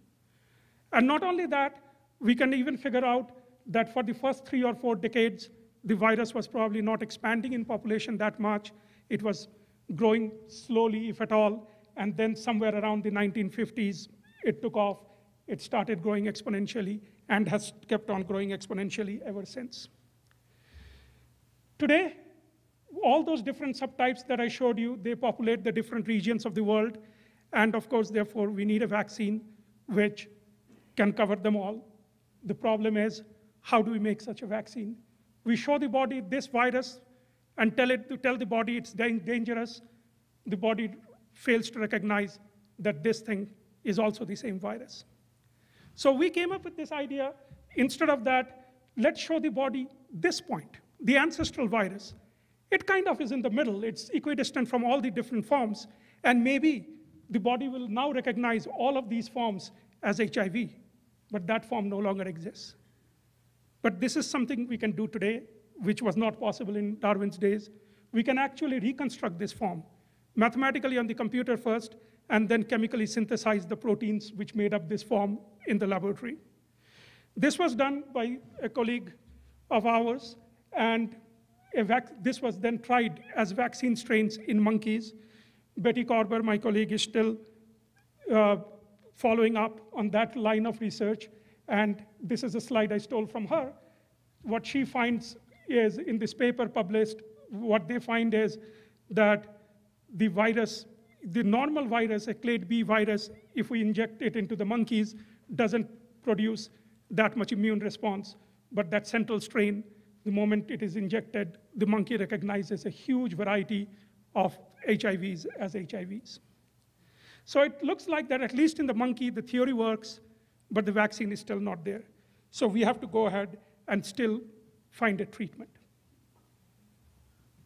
And not only that, we can even figure out that for the first three or four decades, the virus was probably not expanding in population that much. It was growing slowly, if at all, and then somewhere around the nineteen fifties, it took off. It started growing exponentially and has kept on growing exponentially ever since. Today, all those different subtypes that I showed you, they populate the different regions of the world, and of course, therefore, we need a vaccine which can cover them all. The problem is, how do we make such a vaccine? We show the body this virus and tell it to tell the body it's dangerous. The body fails to recognize that this thing is also the same virus. So we came up with this idea. Instead of that, let's show the body this point, the ancestral virus. It kind of is in the middle. It's equidistant from all the different forms. And maybe the body will now recognize all of these forms as H I V. But that form no longer exists. But this is something we can do today, which was not possible in Darwin's days. We can actually reconstruct this form, mathematically on the computer first, and then chemically synthesize the proteins which made up this form in the laboratory. This was done by a colleague of ours, and a vac this was then tried as vaccine strains in monkeys. Betty Corber, my colleague, is still uh, following up on that line of research. And this is a slide I stole from her. What she finds is, in this paper published, what they find is that the virus, the normal virus, a clade B virus, if we inject it into the monkeys, doesn't produce that much immune response. But that central strain, the moment it is injected, the monkey recognizes a huge variety of H I Vs as H I Vs. So it looks like that, at least in the monkey, the theory works, but the vaccine is still not there. So we have to go ahead and still find a treatment.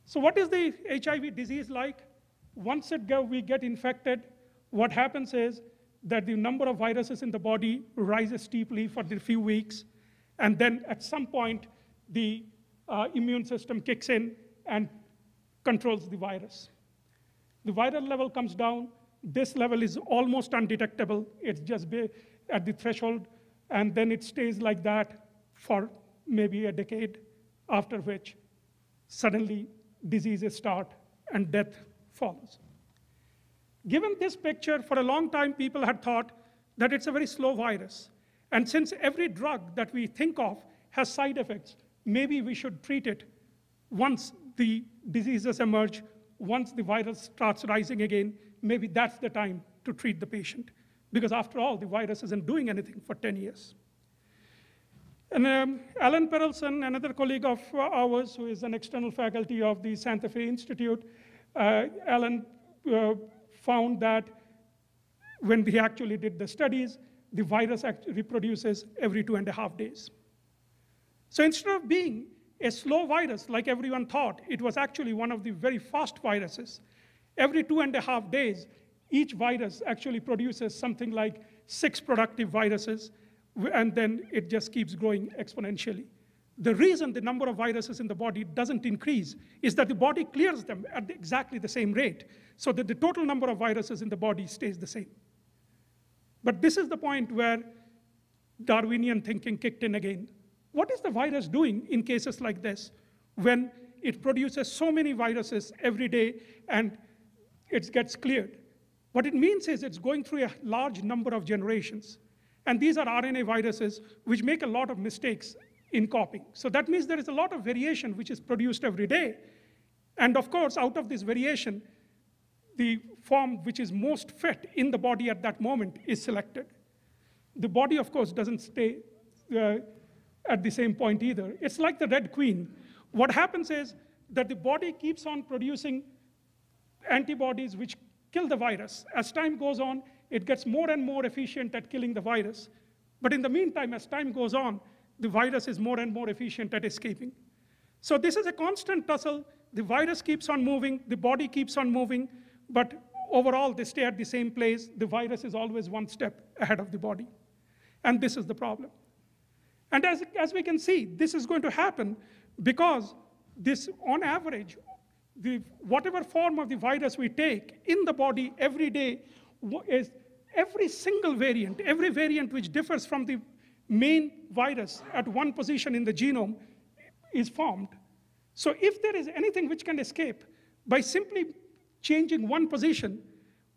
So what is the H I V disease like? Once it go, we get infected, what happens is that the number of viruses in the body rises steeply for the few weeks, and then at some point, the uh, immune system kicks in and controls the virus. The viral level comes down. This level is almost undetectable. It's just at the threshold, and then it stays like that for maybe a decade, after which suddenly diseases start and death follows. Given this picture, for a long time, people had thought that it's a very slow virus. And since every drug that we think of has side effects, maybe we should treat it once the diseases emerge, once the virus starts rising again, maybe that's the time to treat the patient. Because after all, the virus isn't doing anything for ten years. And um, Alan Perelson, another colleague of ours, who is an external faculty of the Santa Fe Institute, uh, Alan uh, found that when he actually did the studies, the virus actually reproduces every two and a half days. So instead of being a slow virus, like everyone thought, it was actually one of the very fast viruses. Every two and a half days, each virus actually produces something like six productive viruses, and then it just keeps growing exponentially. The reason the number of viruses in the body doesn't increase is that the body clears them at exactly the same rate, so that the total number of viruses in the body stays the same. But this is the point where Darwinian thinking kicked in again. What is the virus doing in cases like this, when it produces so many viruses every day and it gets cleared? What it means is it's going through a large number of generations. And these are R N A viruses which make a lot of mistakes in copying. So that means there is a lot of variation which is produced every day. And of course, out of this variation, the form which is most fit in the body at that moment is selected. The body, of course, doesn't stay uh, at the same point either. It's like the Red Queen. What happens is that the body keeps on producing antibodies which kill the virus. As time goes on, it gets more and more efficient at killing the virus. But in the meantime, as time goes on, the virus is more and more efficient at escaping. So this is a constant tussle. The virus keeps on moving, the body keeps on moving, but overall they stay at the same place. The virus is always one step ahead of the body. And this is the problem. And as, as we can see, this is going to happen because this, on average, the, whatever form of the virus we take in the body every day is every single variant, every variant which differs from the main virus at one position in the genome is formed. So if there is anything which can escape, by simply changing one position,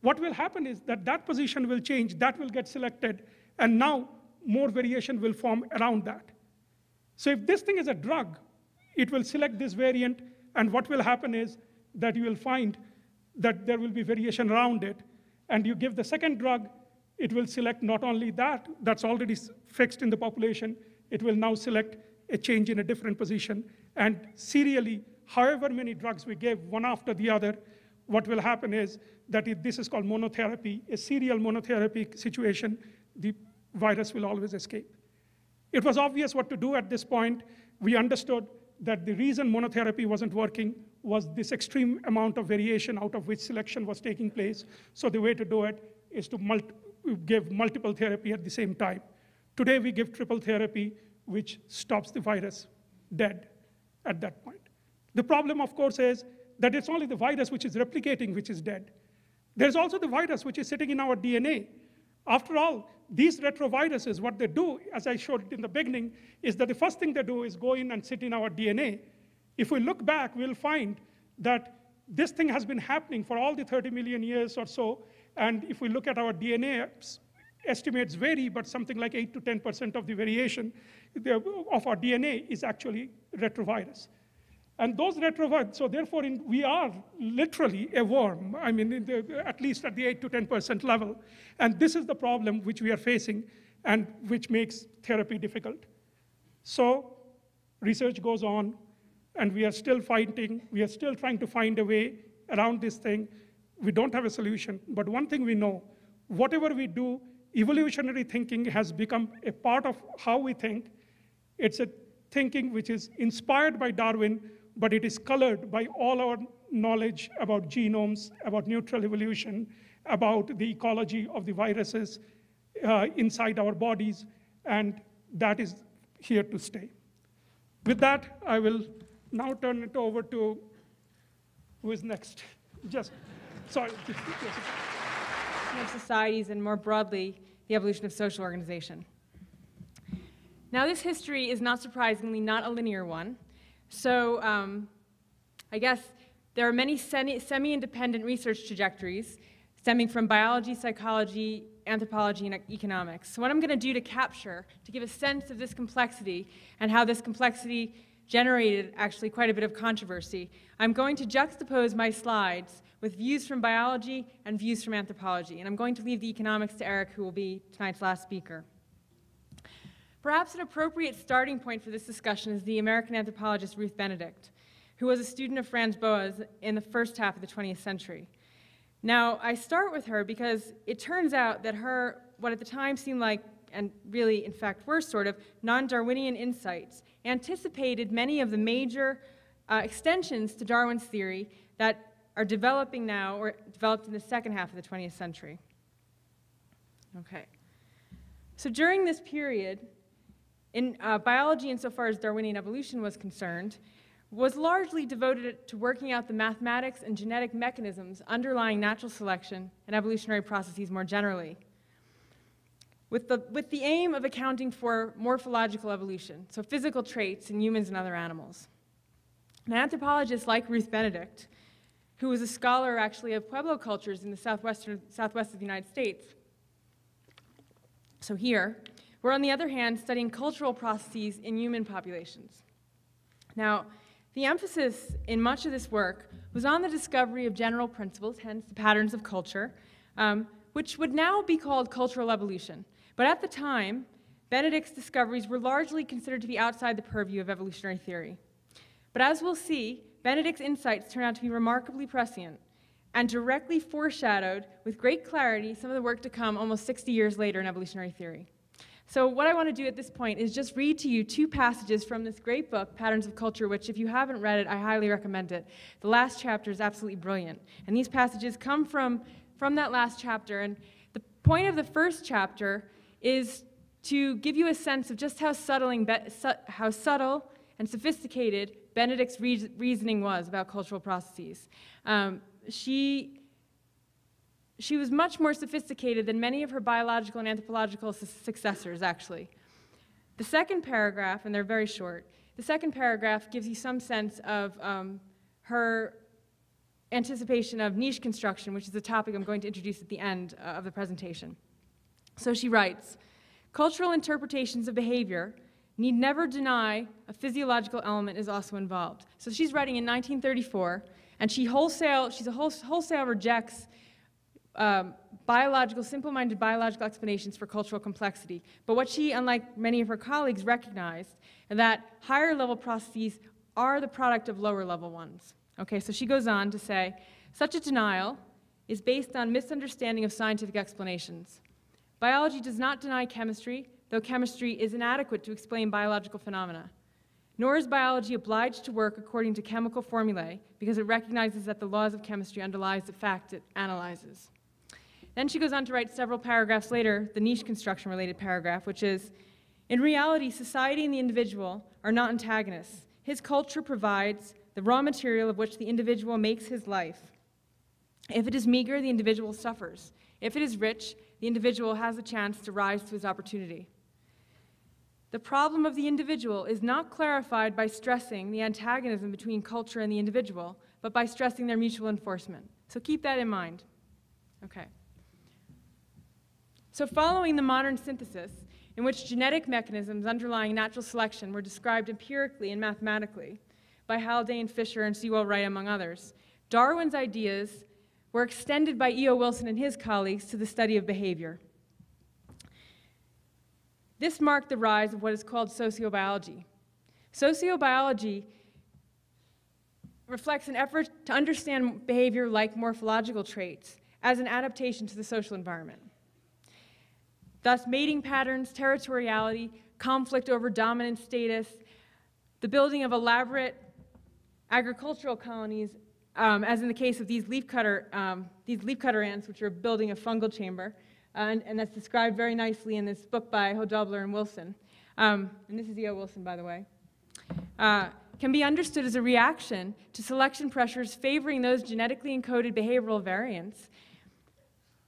what will happen is that that position will change, that will get selected, and now more variation will form around that. So if this thing is a drug, it will select this variant, and what will happen is that you will find that there will be variation around it, and you give the second drug, it will select not only that, that's already fixed in the population, it will now select a change in a different position. And serially, however many drugs we gave, one after the other, what will happen is that if this is called monotherapy, a serial monotherapy situation, the virus will always escape. It was obvious what to do at this point. We understood that the reason monotherapy wasn't working was this extreme amount of variation out of which selection was taking place. So the way to do it is to multi give multiple therapy at the same time. Today we give triple therapy, which stops the virus dead at that point. The problem, of course, is that it's only the virus which is replicating which is dead. There's also the virus which is sitting in our D N A. After all, these retroviruses, what they do, as I showed in the beginning, is that the first thing they do is go in and sit in our D N A. If we look back, we'll find that this thing has been happening for all the thirty million years or so. And if we look at our D N A, estimates vary, but something like eight to ten percent of the variation of our D N A is actually retrovirus. And those retrovirus, so therefore in, we are literally a worm, I mean, in the, at least at the eight to ten percent level. And this is the problem which we are facing and which makes therapy difficult. So research goes on, and we are still fighting, we are still trying to find a way around this thing. We don't have a solution, but one thing we know, whatever we do, evolutionary thinking has become a part of how we think. It's a thinking which is inspired by Darwin, but it is colored by all our knowledge about genomes, about neutral evolution, about the ecology of the viruses uh, inside our bodies, and that is here to stay. With that, I will now turn it over to, who is next? Just. Sorry. Of societies and more broadly, the evolution of social organization. Now this history is not surprisingly not a linear one. So um, I guess there are many semi-independent research trajectories stemming from biology, psychology, anthropology, and economics. So what I'm going to do to capture, to give a sense of this complexity and how this complexity generated actually quite a bit of controversy, I'm going to juxtapose my slides with views from biology and views from anthropology. And I'm going to leave the economics to Eric, who will be tonight's last speaker. Perhaps an appropriate starting point for this discussion is the American anthropologist Ruth Benedict, who was a student of Franz Boas in the first half of the twentieth century. Now, I start with her because it turns out that her, what at the time seemed like, and really, in fact, were sort of non-Darwinian insights, anticipated many of the major uh, extensions to Darwin's theory that are developing now, or developed in the second half of the twentieth century. Okay. So during this period, in uh, biology, insofar as Darwinian evolution was concerned, was largely devoted to working out the mathematics and genetic mechanisms underlying natural selection and evolutionary processes more generally, with the, with the aim of accounting for morphological evolution, so physical traits in humans and other animals. And anthropologists like Ruth Benedict, who was a scholar actually of Pueblo cultures in the southwestern, southwest of the United States, so here, were on the other hand studying cultural processes in human populations. Now, the emphasis in much of this work was on the discovery of general principles, hence the patterns of culture, um, which would now be called cultural evolution. But at the time, Benedict's discoveries were largely considered to be outside the purview of evolutionary theory. But as we'll see, Benedict's insights turned out to be remarkably prescient and directly foreshadowed with great clarity some of the work to come almost sixty years later in evolutionary theory. So what I want to do at this point is just read to you two passages from this great book, Patterns of Culture, which if you haven't read it, I highly recommend it. The last chapter is absolutely brilliant. And these passages come from, from that last chapter. And the point of the first chapter is to give you a sense of just how subtle and, how subtle and sophisticated Benedict's re reasoning was about cultural processes. Um, she... She was much more sophisticated than many of her biological and anthropological su successors, actually. The second paragraph, and they're very short, the second paragraph gives you some sense of um, her anticipation of niche construction, which is a topic I'm going to introduce at the end uh, of the presentation. So she writes, "Cultural interpretations of behavior need never deny a physiological element is also involved." So she's writing in nineteen thirty-four, and she wholesale, she's a whole, wholesale rejects Um, biological, simple-minded biological explanations for cultural complexity. But what she, unlike many of her colleagues, recognized is that higher-level processes are the product of lower-level ones. Okay, so she goes on to say, "Such a denial is based on misunderstanding of scientific explanations. Biology does not deny chemistry, though chemistry is inadequate to explain biological phenomena. Nor is biology obliged to work according to chemical formulae, because it recognizes that the laws of chemistry underlies the fact it analyzes." Then she goes on to write several paragraphs later, the niche construction-related paragraph, which is, "In reality, society and the individual are not antagonists. His culture provides the raw material of which the individual makes his life. If it is meager, the individual suffers. If it is rich, the individual has a chance to rise to his opportunity. The problem of the individual is not clarified by stressing the antagonism between culture and the individual, but by stressing their mutual enforcement." So keep that in mind. Okay. So following the modern synthesis, in which genetic mechanisms underlying natural selection were described empirically and mathematically by Haldane, Fisher, and Sewall Wright, among others, Darwin's ideas were extended by E O Wilson and his colleagues to the study of behavior. This marked the rise of what is called sociobiology. Sociobiology reflects an effort to understand behavior like morphological traits as an adaptation to the social environment. Thus, mating patterns, territoriality, conflict over dominant status, the building of elaborate agricultural colonies, um, as in the case of these leafcutter, um, these leafcutter ants, which are building a fungal chamber, uh, and, and that's described very nicely in this book by Hodobler and Wilson. Um, and this is E O Wilson, by the way. Uh, can be understood as a reaction to selection pressures favoring those genetically encoded behavioral variants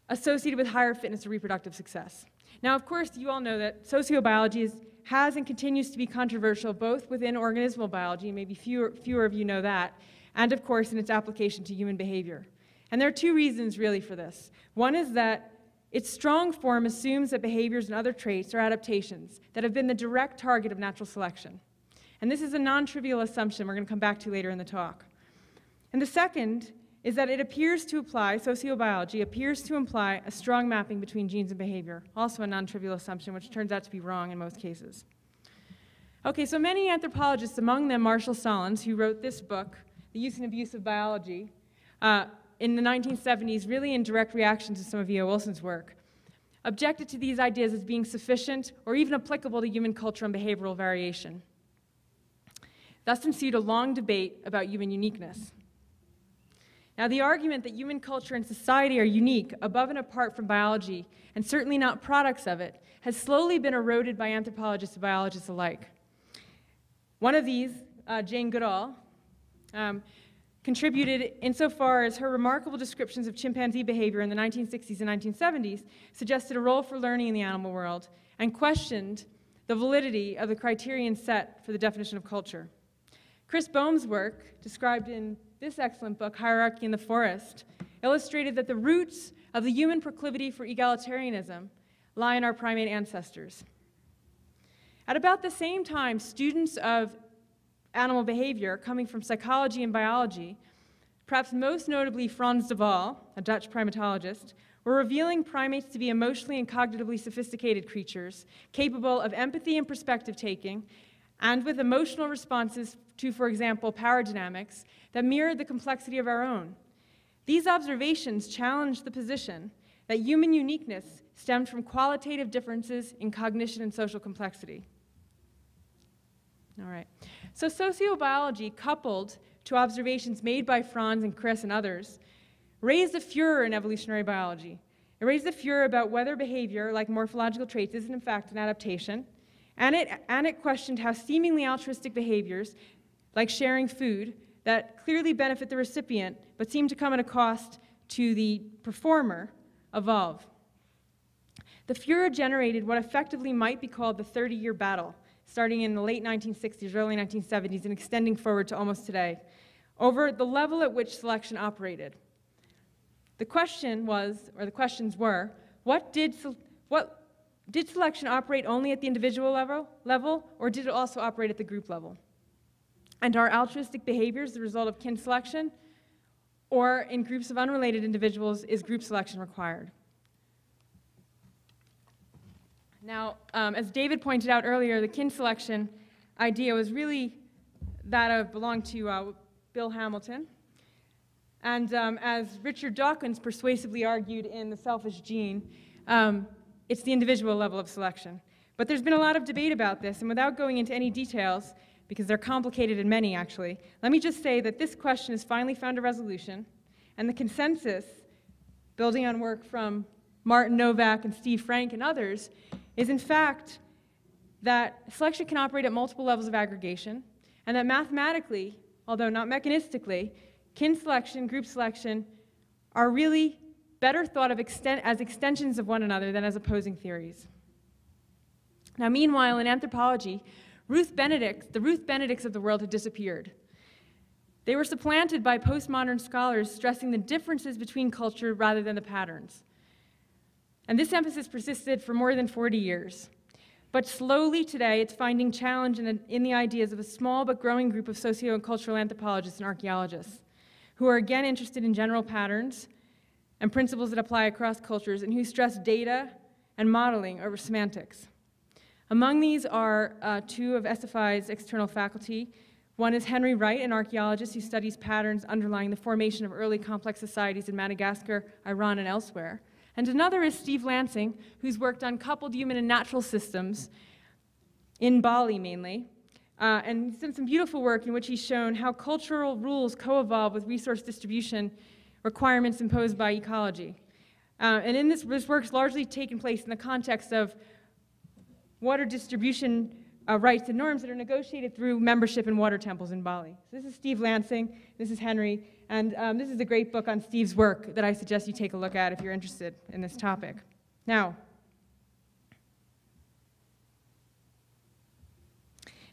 associated with higher fitness or reproductive success. Now, of course, you all know that sociobiology is, has and continues to be controversial both within organismal biology, and maybe fewer, fewer of you know that, and of course in its application to human behavior. And there are two reasons really for this. One is that its strong form assumes that behaviors and other traits are adaptations that have been the direct target of natural selection. And this is a non-trivial assumption we're going to come back to later in the talk. And the second is that it appears to apply, sociobiology appears to imply a strong mapping between genes and behavior, also a non-trivial assumption, which turns out to be wrong in most cases. Okay, so many anthropologists, among them Marshall Solins, who wrote this book, The Use and Abuse of Biology, uh, in the nineteen seventies, really in direct reaction to some of E O Wilson's work, objected to these ideas as being sufficient or even applicable to human culture and behavioral variation. Thus ensued a long debate about human uniqueness. Now, the argument that human culture and society are unique, above and apart from biology, and certainly not products of it, has slowly been eroded by anthropologists and biologists alike. One of these, uh, Jane Goodall, um, contributed insofar as her remarkable descriptions of chimpanzee behavior in the nineteen sixties and nineteen seventies suggested a role for learning in the animal world and questioned the validity of the criterion set for the definition of culture. Chris Bohm's work, described in this excellent book, Hierarchy in the Forest, illustrated that the roots of the human proclivity for egalitarianism lie in our primate ancestors. At about the same time, students of animal behavior coming from psychology and biology, perhaps most notably Frans de Waal, a Dutch primatologist, were revealing primates to be emotionally and cognitively sophisticated creatures capable of empathy and perspective taking, and with emotional responses to, for example, power dynamics that mirrored the complexity of our own. These observations challenged the position that human uniqueness stemmed from qualitative differences in cognition and social complexity. All right. So sociobiology, coupled to observations made by Franz and Chris and others, raised a furor in evolutionary biology. It raised a furor about whether behavior, like morphological traits, isn't in fact an adaptation, and it, and it questioned how seemingly altruistic behaviors, like sharing food, that clearly benefit the recipient but seem to come at a cost to the performer, evolve. The furor generated what effectively might be called the thirty-year battle, starting in the late nineteen sixties, early nineteen seventies, and extending forward to almost today, over the level at which selection operated. The question was, or the questions were, what did, what, did selection operate only at the individual level, level, or did it also operate at the group level? And are altruistic behaviors the result of kin selection, or in groups of unrelated individuals, is group selection required? Now, um, as David pointed out earlier, the kin selection idea was really that of belonged to uh, Bill Hamilton. And um, as Richard Dawkins persuasively argued in The Selfish Gene, um, it's the individual level of selection. But there's been a lot of debate about this, and without going into any details, because they're complicated and many, actually, let me just say that this question has finally found a resolution, and the consensus, building on work from Martin Novak and Steve Frank and others, is in fact that selection can operate at multiple levels of aggregation, and that mathematically, although not mechanistically, kin selection, group selection are really better thought of extent as extensions of one another than as opposing theories. Now, meanwhile, in anthropology, Ruth Benedict, the Ruth Benedicts of the world had disappeared. They were supplanted by postmodern scholars stressing the differences between culture rather than the patterns. And this emphasis persisted for more than forty years. But slowly today, it's finding challenge in the, in the ideas of a small but growing group of socio and cultural anthropologists and archaeologists, who are again interested in general patterns and principles that apply across cultures, and who stress data and modeling over semantics. Among these are uh, two of S F I's external faculty. One is Henry Wright, an archaeologist who studies patterns underlying the formation of early complex societies in Madagascar, Iran, and elsewhere. And another is Steve Lansing, who's worked on coupled human and natural systems in Bali mainly. Uh, and he's done some beautiful work in which he's shown how cultural rules co-evolve with resource distribution requirements imposed by ecology. Uh, and in this, this work's largely taken place in the context of water distribution uh, rights and norms that are negotiated through membership in water temples in Bali. So this is Steve Lansing, this is Henry. And um, this is a great book on Steve's work that I suggest you take a look at if you're interested in this topic. Now,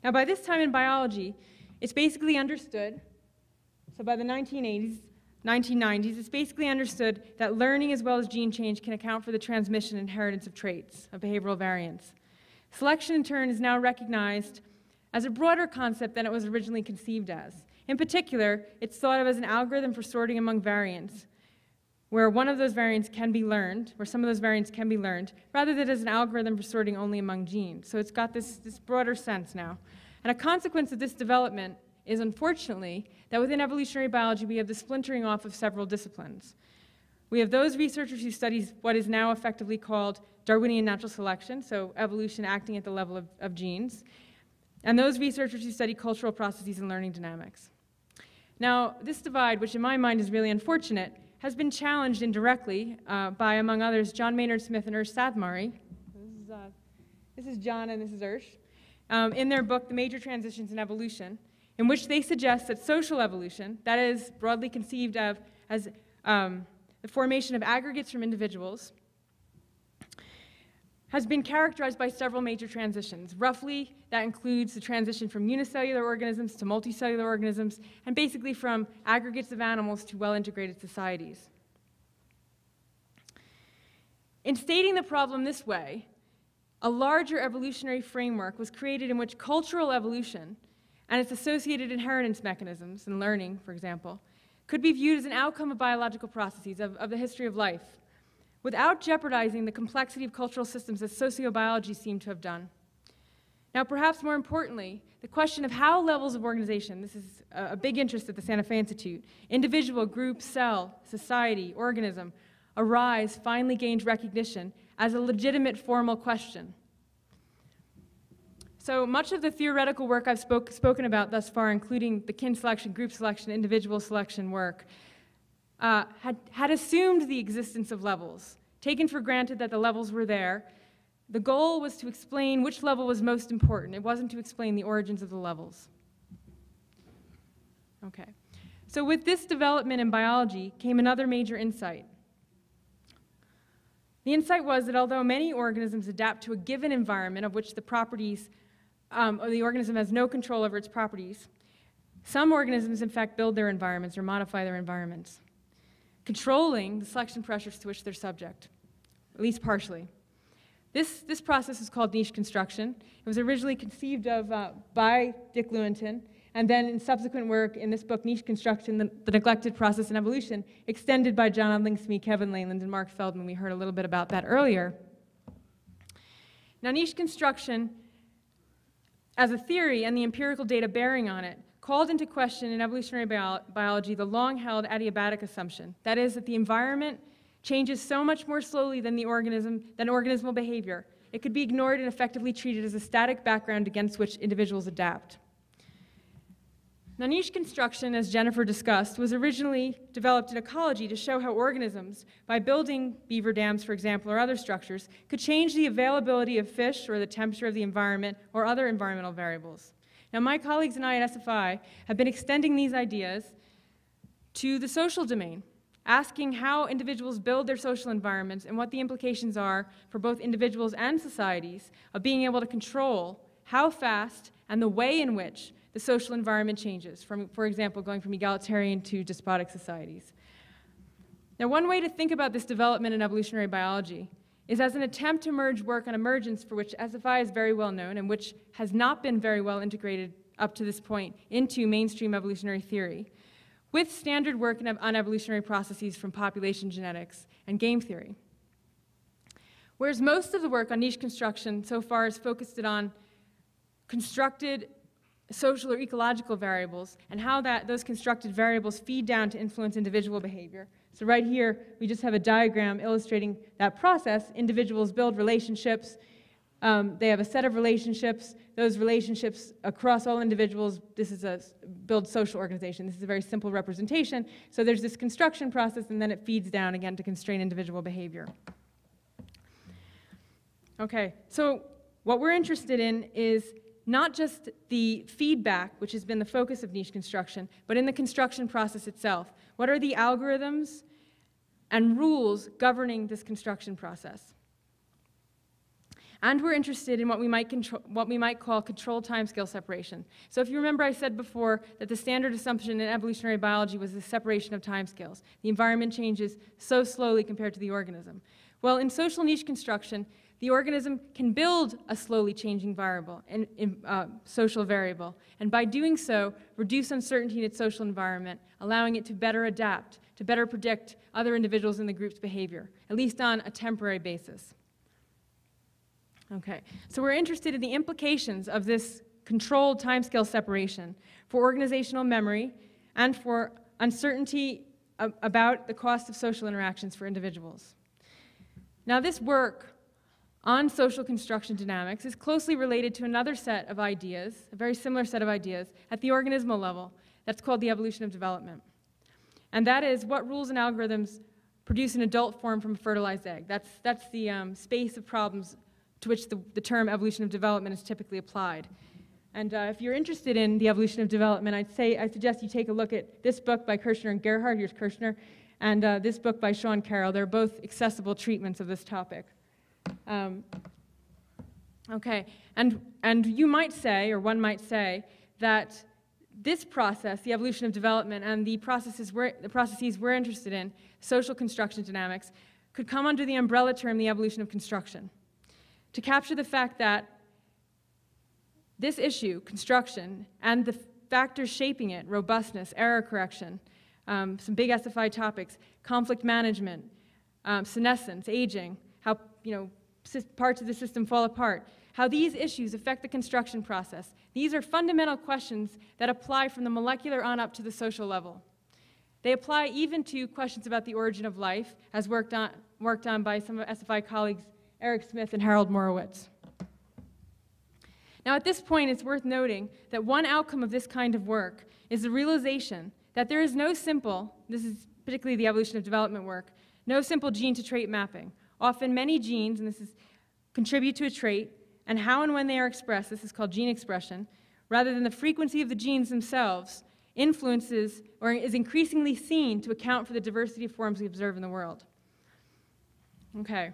now by this time in biology, it's basically understood, so by the nineteen eighties, nineteen nineties, it's basically understood that learning as well as gene change can account for the transmission and inheritance of traits, of behavioral variants. Selection, in turn, is now recognized as a broader concept than it was originally conceived as. In particular, it's thought of as an algorithm for sorting among variants, where one of those variants can be learned, where some of those variants can be learned, rather than as an algorithm for sorting only among genes. So it's got this, this broader sense now. And a consequence of this development is, unfortunately, that within evolutionary biology, we have the splintering off of several disciplines. We have those researchers who study what is now effectively called Darwinian natural selection, so evolution acting at the level of, of genes, and those researchers who study cultural processes and learning dynamics. Now, this divide, which in my mind is really unfortunate, has been challenged indirectly uh, by, among others, John Maynard Smith and Ursh Sadmari. This is, uh, this is John and this is Ursh. Um, in their book, The Major Transitions in Evolution, in which they suggest that social evolution, that is broadly conceived of as um, the formation of aggregates from individuals, has been characterized by several major transitions. Roughly, that includes the transition from unicellular organisms to multicellular organisms, and basically from aggregates of animals to well-integrated societies. In stating the problem this way, a larger evolutionary framework was created in which cultural evolution and its associated inheritance mechanisms, and learning, for example, could be viewed as an outcome of biological processes, of, of the history of life, without jeopardizing the complexity of cultural systems as sociobiology seemed to have done. Now, perhaps more importantly, the question of how levels of organization, this is a big interest at the Santa Fe Institute, individual, group, cell, society, organism, arise, finally gained recognition as a legitimate formal question. So much of the theoretical work I've spoke, spoken about thus far, including the kin selection, group selection, individual selection work, Uh, had, had assumed the existence of levels, taken for granted that the levels were there. The goal was to explain which level was most important. It wasn't to explain the origins of the levels. Okay. So with this development in biology came another major insight. The insight was that although many organisms adapt to a given environment of which the properties, um, or the organism has no control over its properties, some organisms in fact build their environments or modify their environments, controlling the selection pressures to which they're subject, at least partially. This, this process is called niche construction. It was originally conceived of uh, by Dick Lewontin, and then in subsequent work in this book, Niche Construction, the, the Neglected Process in Evolution, extended by John Odlingsmee, Kevin Leyland, and Mark Feldman. We heard a little bit about that earlier. Now, niche construction, as a theory and the empirical data bearing on it, called into question in evolutionary bio biology the long-held adiabatic assumption. That is, that the environment changes so much more slowly than the organism, than organismal behavior. It could be ignored and effectively treated as a static background against which individuals adapt. Now, niche construction, as Jennifer discussed, was originally developed in ecology to show how organisms, by building beaver dams, for example, or other structures, could change the availability of fish or the temperature of the environment or other environmental variables. Now, my colleagues and I at S F I have been extending these ideas to the social domain, asking how individuals build their social environments and what the implications are for both individuals and societies of being able to control how fast and the way in which the social environment changes, from, for example, going from egalitarian to despotic societies. Now, one way to think about this development in evolutionary biology is as an attempt to merge work on emergence, for which S F I is very well known and which has not been very well integrated up to this point into mainstream evolutionary theory, with standard work on evolutionary processes from population genetics and game theory. Whereas most of the work on niche construction so far is focused on constructed social or ecological variables and how that, those constructed variables feed down to influence individual behavior. So right here, we just have a diagram illustrating that process. Individuals build relationships. Um, they have a set of relationships. Those relationships across all individuals, this is a build social organization. This is a very simple representation. So there's this construction process, and then it feeds down again to constrain individual behavior. Okay, so what we're interested in is not just the feedback, which has been the focus of niche construction, but in the construction process itself. What are the algorithms and rules governing this construction process? And we're interested in what we might control, what we might call control timescale separation. So if you remember, I said before that the standard assumption in evolutionary biology was the separation of timescales. The environment changes so slowly compared to the organism. Well, in social niche construction, the organism can build a slowly changing variable, an, uh, social variable, and by doing so, reduce uncertainty in its social environment, allowing it to better adapt, to better predict other individuals in the group's behavior, at least on a temporary basis. Okay, so we're interested in the implications of this controlled timescale separation for organizational memory and for uncertainty ab- about the cost of social interactions for individuals. Now, this work on social construction dynamics is closely related to another set of ideas, a very similar set of ideas, at the organismal level That's called the evolution of development. And that is what rules and algorithms produce an adult form from a fertilized egg. That's, that's the um, space of problems to which the, the term evolution of development is typically applied. And uh, if you're interested in the evolution of development, I'd say, I suggest you take a look at this book by Kirshner and Gerhard, here's Kirshner, and uh, this book by Sean Carroll. They're both accessible treatments of this topic. Um, okay, and, and you might say, or one might say, that this process, the evolution of development, and the processes we're, the processes we're interested in, social construction dynamics, could come under the umbrella term the evolution of construction, to capture the fact that this issue, construction, and the factors shaping it, robustness, error correction, um, some big S F I topics, conflict management, um, senescence, aging, how you know parts of the system fall apart, how these issues affect the construction process. These are fundamental questions that apply from the molecular on up to the social level. They apply even to questions about the origin of life, as worked on, worked on by some of S F I colleagues Eric Smith and Harold Morowitz. Now, at this point, it's worth noting that one outcome of this kind of work is the realization that there is no simple, this is particularly the evolution of development work, no simple gene to trait mapping. Often many genes, and this is, contribute to a trait, and how and when they are expressed, this is called gene expression, rather than the frequency of the genes themselves, influences or is increasingly seen to account for the diversity of forms we observe in the world. Okay.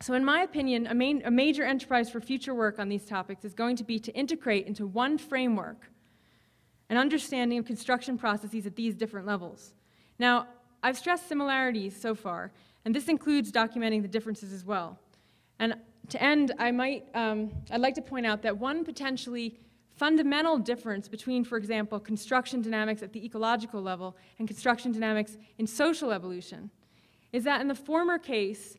So in my opinion, a, main, a major enterprise for future work on these topics is going to be to integrate into one framework an understanding of construction processes at these different levels. Now, I've stressed similarities so far, and this includes documenting the differences as well. And to end, I might, um, I'd like to point out that one potentially fundamental difference between, for example, construction dynamics at the ecological level and construction dynamics in social evolution is that in the former case,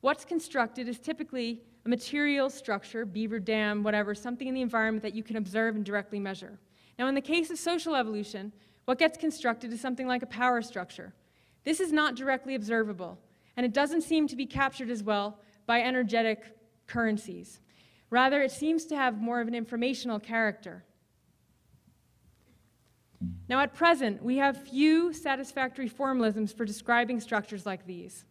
what's constructed is typically a material structure, beaver dam, whatever, something in the environment that you can observe and directly measure. Now, in the case of social evolution, what gets constructed is something like a power structure. This is not directly observable, and it doesn't seem to be captured as well by energetic currencies. Rather, it seems to have more of an informational character. Now, at present, we have few satisfactory formalisms for describing structures like these.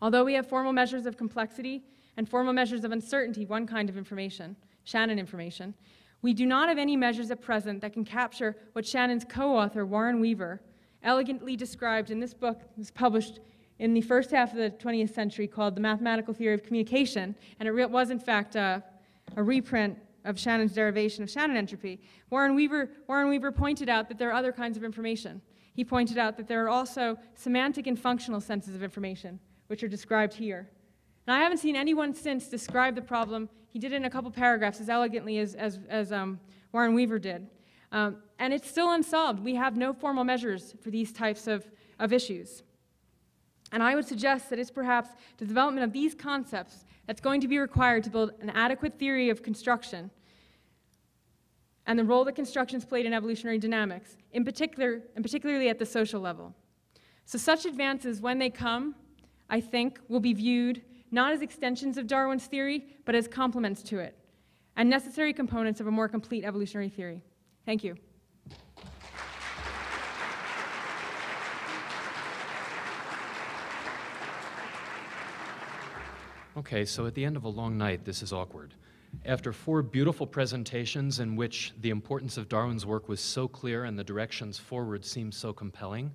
Although we have formal measures of complexity and formal measures of uncertainty, one kind of information, Shannon information, we do not have any measures at present that can capture what Shannon's co-author, Warren Weaver, elegantly described in this book that was published in the first half of the twentieth century called The Mathematical Theory of Communication, and it was in fact a, a reprint of Shannon's derivation of Shannon entropy. Warren Weaver, Warren Weaver pointed out that there are other kinds of information. He pointed out that there are also semantic and functional senses of information, which are described here. And I haven't seen anyone since describe the problem. He did it in a couple paragraphs as elegantly as, as, as um, Warren Weaver did. Um, and it's still unsolved. We have no formal measures for these types of, of issues. And I would suggest that it's perhaps the development of these concepts that's going to be required to build an adequate theory of construction and the role that construction's played in evolutionary dynamics, in particular, and particularly at the social level. So such advances, when they come, I think, will be viewed not as extensions of Darwin's theory, but as complements to it, and necessary components of a more complete evolutionary theory. Thank you. Okay, so at the end of a long night, this is awkward. After four beautiful presentations in which the importance of Darwin's work was so clear and the directions forward seemed so compelling,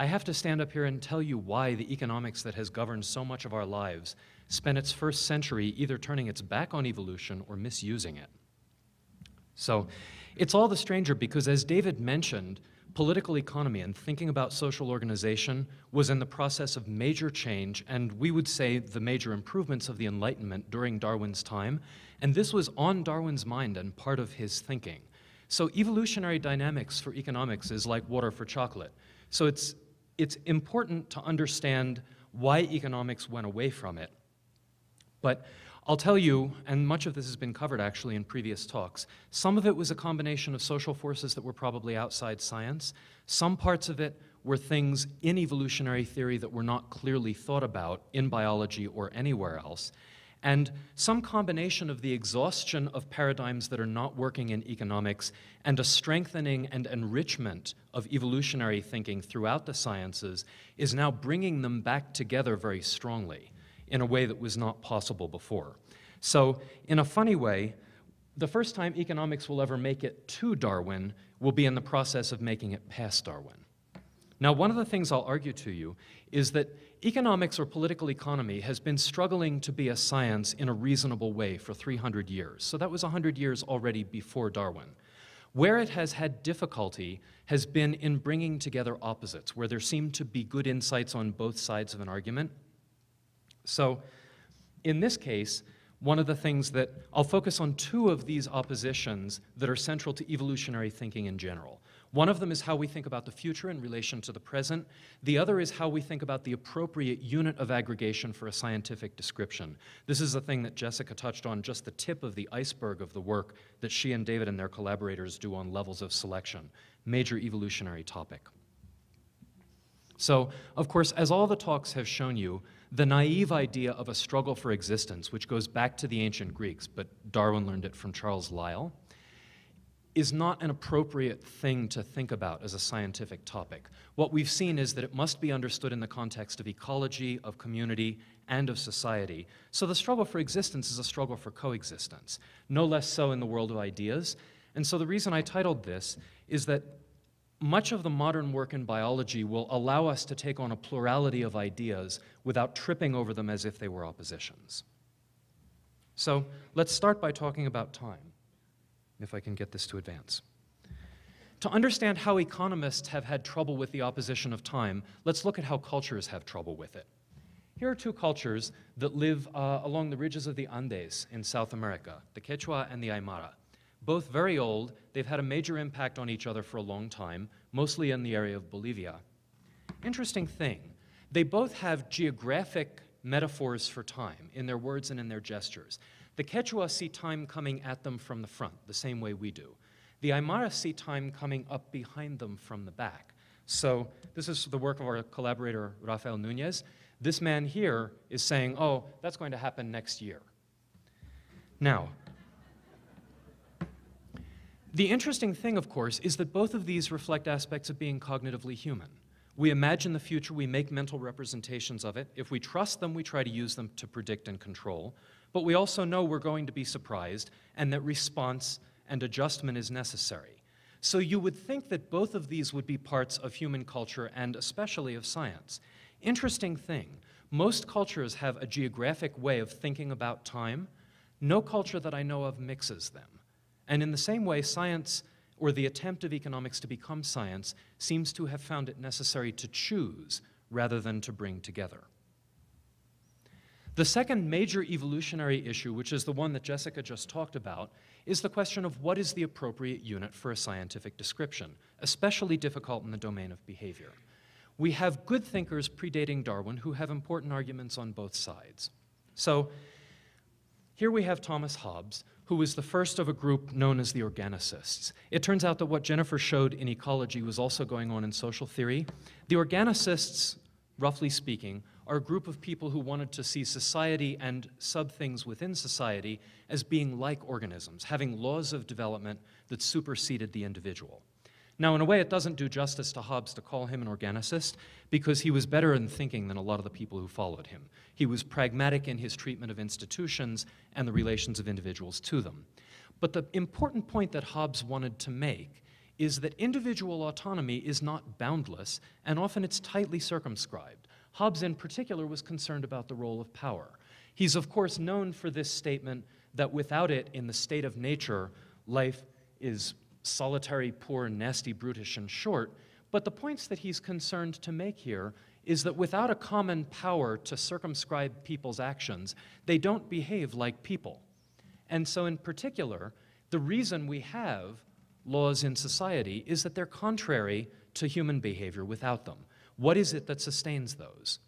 I have to stand up here and tell you why the economics that has governed so much of our lives spent its first century either turning its back on evolution or misusing it. So it's all the stranger because, as David mentioned, political economy and thinking about social organization was in the process of major change, and we would say the major improvements of the Enlightenment during Darwin's time, and this was on Darwin's mind and part of his thinking. So evolutionary dynamics for economics is like water for chocolate. So it's It's important to understand why economics went away from it. But I'll tell you, and much of this has been covered actually in previous talks, some of it was a combination of social forces that were probably outside science. Some parts of it were things in evolutionary theory that were not clearly thought about in biology or anywhere else. and some combination of the exhaustion of paradigms that are not working in economics and a strengthening and enrichment of evolutionary thinking throughout the sciences is now bringing them back together very strongly in a way that was not possible before. So in a funny way, the first time economics will ever make it to Darwin will be in the process of making it past Darwin. Now, one of the things I'll argue to you is that economics or political economy has been struggling to be a science in a reasonable way for three hundred years. So that was one hundred years already before Darwin. Where it has had difficulty has been in bringing together opposites, where there seem to be good insights on both sides of an argument. So in this case, one of the things that I'll focus on two of these oppositions that are central to evolutionary thinking in general. One of them is how we think about the future in relation to the present. The other is how we think about the appropriate unit of aggregation for a scientific description. This is a thing that Jessica touched on, just the tip of the iceberg of the work that she and David and their collaborators do on levels of selection, major evolutionary topic. So, of course, as all the talks have shown you, the naive idea of a struggle for existence, which goes back to the ancient Greeks, but Darwin learned it from Charles Lyell, is not an appropriate thing to think about as a scientific topic. What we've seen is that it must be understood in the context of ecology, of community, and of society. So the struggle for existence is a struggle for coexistence, no less so in the world of ideas. And so the reason I titled this is that much of the modern work in biology will allow us to take on a plurality of ideas without tripping over them as if they were oppositions. So let's start by talking about time, if I can get this to advance. To understand how economists have had trouble with the opposition of time, let's look at how cultures have trouble with it. Here are two cultures that live uh, along the ridges of the Andes in South America, the Quechua and the Aymara. Both very old, they've had a major impact on each other for a long time, mostly in the area of Bolivia. Interesting thing, they both have geographic metaphors for time in their words and in their gestures. The Quechua see time coming at them from the front, the same way we do. The Aymara see time coming up behind them from the back. So this is the work of our collaborator, Rafael Nunez. This man here is saying, oh, that's going to happen next year. Now, the interesting thing, of course, is that both of these reflect aspects of being cognitively human. We imagine the future, we make mental representations of it. If we trust them, we try to use them to predict and control. But we also know we're going to be surprised and that response and adjustment is necessary. So you would think that both of these would be parts of human culture and especially of science. Interesting thing, most cultures have a geographic way of thinking about time. No culture that I know of mixes them. And in the same way, science, or the attempt of economics to become science, seems to have found it necessary to choose rather than to bring together. The second major evolutionary issue, which is the one that Jessica just talked about, is the question of what is the appropriate unit for a scientific description, especially difficult in the domain of behavior. We have good thinkers predating Darwin who have important arguments on both sides. So here we have Thomas Hobbes, who was the first of a group known as the organicists. It turns out that what Jennifer showed in ecology was also going on in social theory. The organicists, roughly speaking, are a group of people who wanted to see society and sub-things within society as being like organisms, having laws of development that superseded the individual. Now, in a way, it doesn't do justice to Hobbes to call him an organicist because he was better in thinking than a lot of the people who followed him. He was pragmatic in his treatment of institutions and the relations of individuals to them. But the important point that Hobbes wanted to make is that individual autonomy is not boundless, and often it's tightly circumscribed. Hobbes, in particular, was concerned about the role of power. He's, of course, known for this statement that without it, in the state of nature, life is solitary, poor, nasty, brutish, and short. But the points that he's concerned to make here is that without a common power to circumscribe people's actions, they don't behave like people. And so, in particular, the reason we have laws in society is that they're contrary to human behavior without them. What is it that sustains those?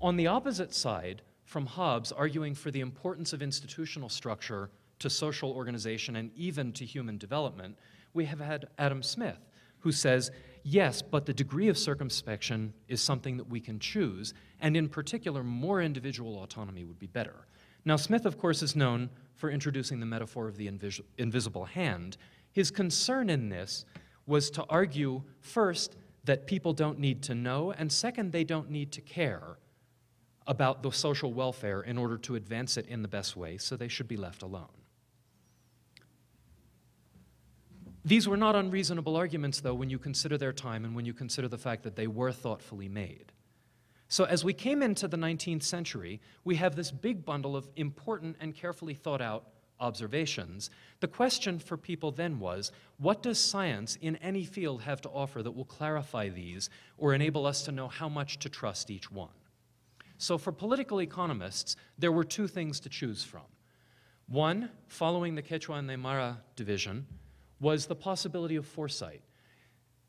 On the opposite side, from Hobbes arguing for the importance of institutional structure to social organization and even to human development, we have had Adam Smith, who says, yes, but the degree of circumspection is something that we can choose, and in particular, more individual autonomy would be better. Now, Smith, of course, is known for introducing the metaphor of the invis invisible hand. His concern in this was to argue, first, that people don't need to know, and second, they don't need to care about the social welfare in order to advance it in the best way, so they should be left alone. These were not unreasonable arguments, though, when you consider their time and when you consider the fact that they were thoughtfully made. So as we came into the nineteenth century, we have this big bundle of important and carefully thought out observations. The question for people then was, what does science in any field have to offer that will clarify these or enable us to know how much to trust each one? So for political economists, there were two things to choose from. One, following the Quechua and Aymara division, was the possibility of foresight.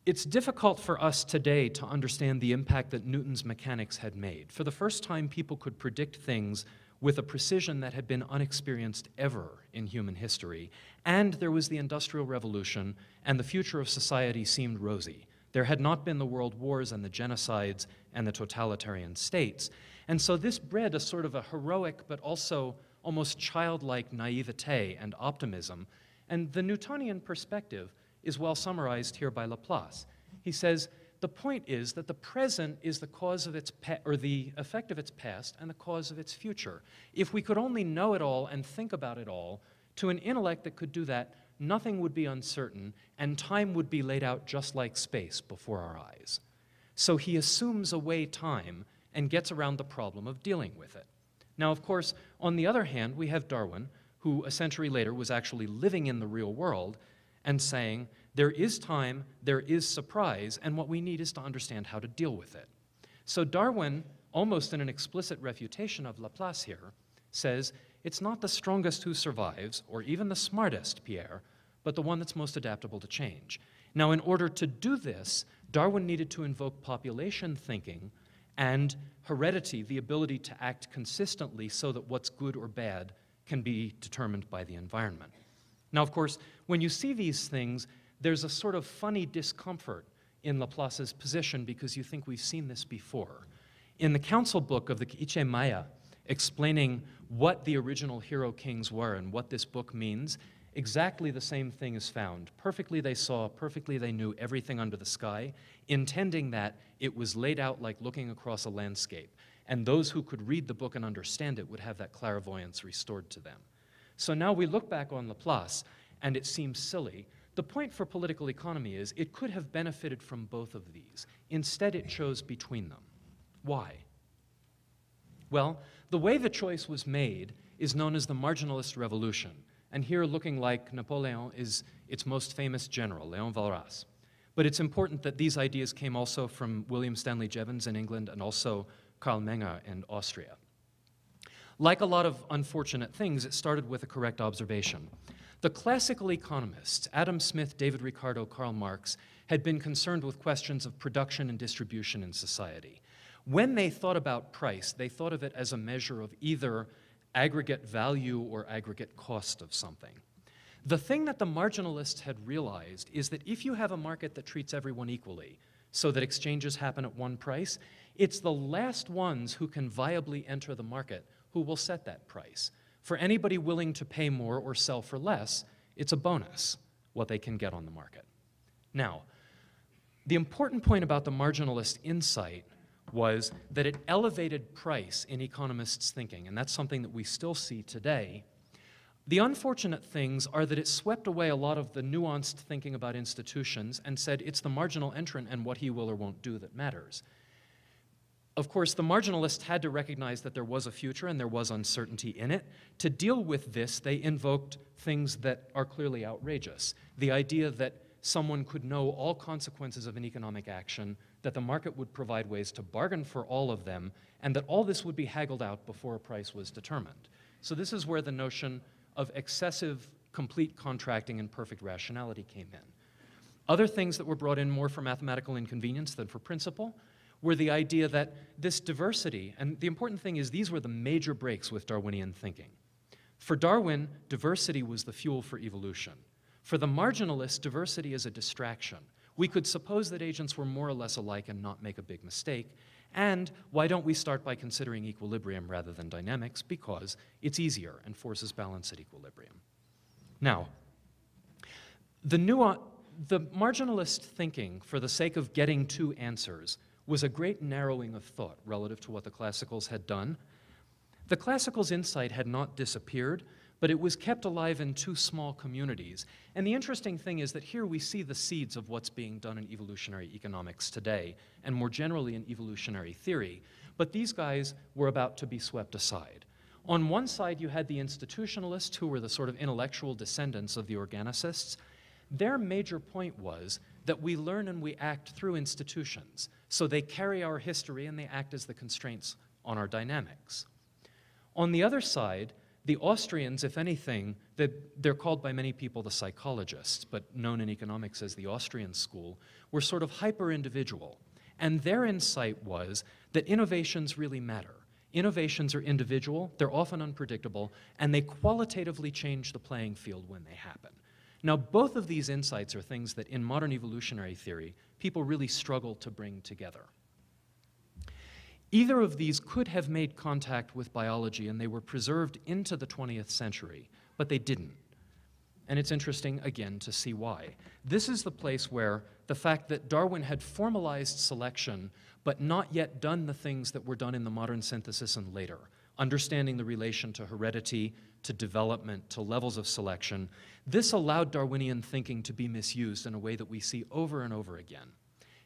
It's difficult for us today to understand the impact that Newton's mechanics had made. For the first time, people could predict things with a precision that had been unexperienced ever in human history. And there was the Industrial Revolution, and the future of society seemed rosy. There had not been the world wars and the genocides and the totalitarian states. And so this bred a sort of a heroic but also almost childlike naivete and optimism. And the Newtonian perspective is well summarized here by Laplace. He says, the point is that the present is the cause of its pa- or the effect of its past and the cause of its future. If we could only know it all and think about it all, to an intellect that could do that, nothing would be uncertain, and time would be laid out just like space before our eyes. So he assumes away time and gets around the problem of dealing with it. Now, of course, on the other hand, we have Darwin, who a century later was actually living in the real world and saying, there is time, there is surprise, and what we need is to understand how to deal with it. So Darwin, almost in an explicit refutation of Laplace here, says, it's not the strongest who survives, or even the smartest, Pierre, but the one that's most adaptable to change. Now, in order to do this, Darwin needed to invoke population thinking and heredity, the ability to act consistently so that what's good or bad can be determined by the environment. Now, of course, when you see these things, there's a sort of funny discomfort in Laplace's position because you think we've seen this before. In the council book of the Quiche Maya, explaining what the original hero kings were and what this book means, exactly the same thing is found. Perfectly they saw, perfectly they knew everything under the sky, intending that it was laid out like looking across a landscape, and those who could read the book and understand it would have that clairvoyance restored to them. So now we look back on Laplace, and it seems silly. The point for political economy is it could have benefited from both of these. Instead, it chose between them. Why? Well, the way the choice was made is known as the Marginalist Revolution, and here looking like Napoleon is its most famous general, Léon Valras. But it's important that these ideas came also from William Stanley Jevons in England and also Karl Menger in Austria. Like a lot of unfortunate things, it started with a correct observation. The classical economists, Adam Smith, David Ricardo, Karl Marx, had been concerned with questions of production and distribution in society. When they thought about price, they thought of it as a measure of either aggregate value or aggregate cost of something. The thing that the marginalists had realized is that if you have a market that treats everyone equally, so that exchanges happen at one price, it's the last ones who can viably enter the market who will set that price. For anybody willing to pay more or sell for less, it's a bonus what they can get on the market. Now, the important point about the marginalist insight was that it elevated price in economists' thinking, and that's something that we still see today. The unfortunate things are that it swept away a lot of the nuanced thinking about institutions and said it's the marginal entrant and what he will or won't do that matters. Of course, the marginalists had to recognize that there was a future and there was uncertainty in it. To deal with this, they invoked things that are clearly outrageous. The idea that someone could know all consequences of an economic action, that the market would provide ways to bargain for all of them, and that all this would be haggled out before a price was determined. So this is where the notion of excessive, complete contracting and perfect rationality came in. Other things that were brought in more for mathematical inconvenience than for principle were the idea that this diversity, and the important thing is these were the major breaks with Darwinian thinking. For Darwin, diversity was the fuel for evolution. For the marginalists, diversity is a distraction. We could suppose that agents were more or less alike and not make a big mistake, And why don't we start by considering equilibrium rather than dynamics? Because it's easier and forces balance at equilibrium. Now, the, nuance, the marginalist thinking for the sake of getting two answers was a great narrowing of thought relative to what the classicals had done. The classicals' insight had not disappeared, but it was kept alive in two small communities. And the interesting thing is that here we see the seeds of what's being done in evolutionary economics today, and more generally in evolutionary theory. But these guys were about to be swept aside. On one side, you had the institutionalists, who were the sort of intellectual descendants of the organicists. Their major point was that we learn and we act through institutions. So they carry our history and they act as the constraints on our dynamics. On the other side, the Austrians, if anything, they're called by many people the psychologists, but known in economics as the Austrian school, were sort of hyper-individual. And their insight was that innovations really matter. Innovations are individual, they're often unpredictable, and they qualitatively change the playing field when they happen. Now, both of these insights are things that in modern evolutionary theory, people really struggle to bring together. Either of these could have made contact with biology, and they were preserved into the twentieth century, but they didn't. And it's interesting, again, to see why. This is the place where the fact that Darwin had formalized selection, but not yet done the things that were done in the modern synthesis and later, understanding the relation to heredity, to development, to levels of selection, this allowed Darwinian thinking to be misused in a way that we see over and over again.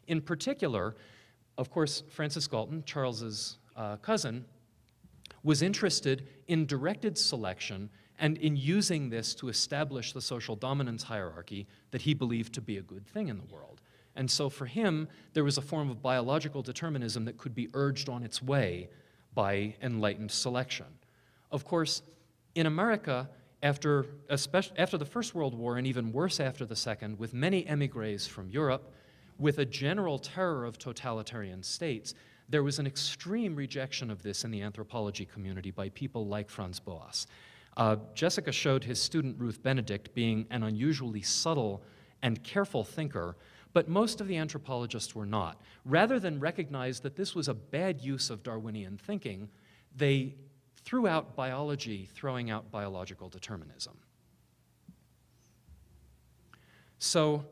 In particular, of course, Francis Galton, Charles's uh, cousin, was interested in directed selection and in using this to establish the social dominance hierarchy that he believed to be a good thing in the world. And so for him, there was a form of biological determinism that could be urged on its way by enlightened selection. Of course, in America, after, especially after the First World War, and even worse after the Second, with many emigres from Europe, with a general terror of totalitarian states, there was an extreme rejection of this in the anthropology community by people like Franz Boas. Uh, Jessica showed his student Ruth Benedict being an unusually subtle and careful thinker, but most of the anthropologists were not. Rather than recognize that this was a bad use of Darwinian thinking, they threw out biology, throwing out biological determinism. So,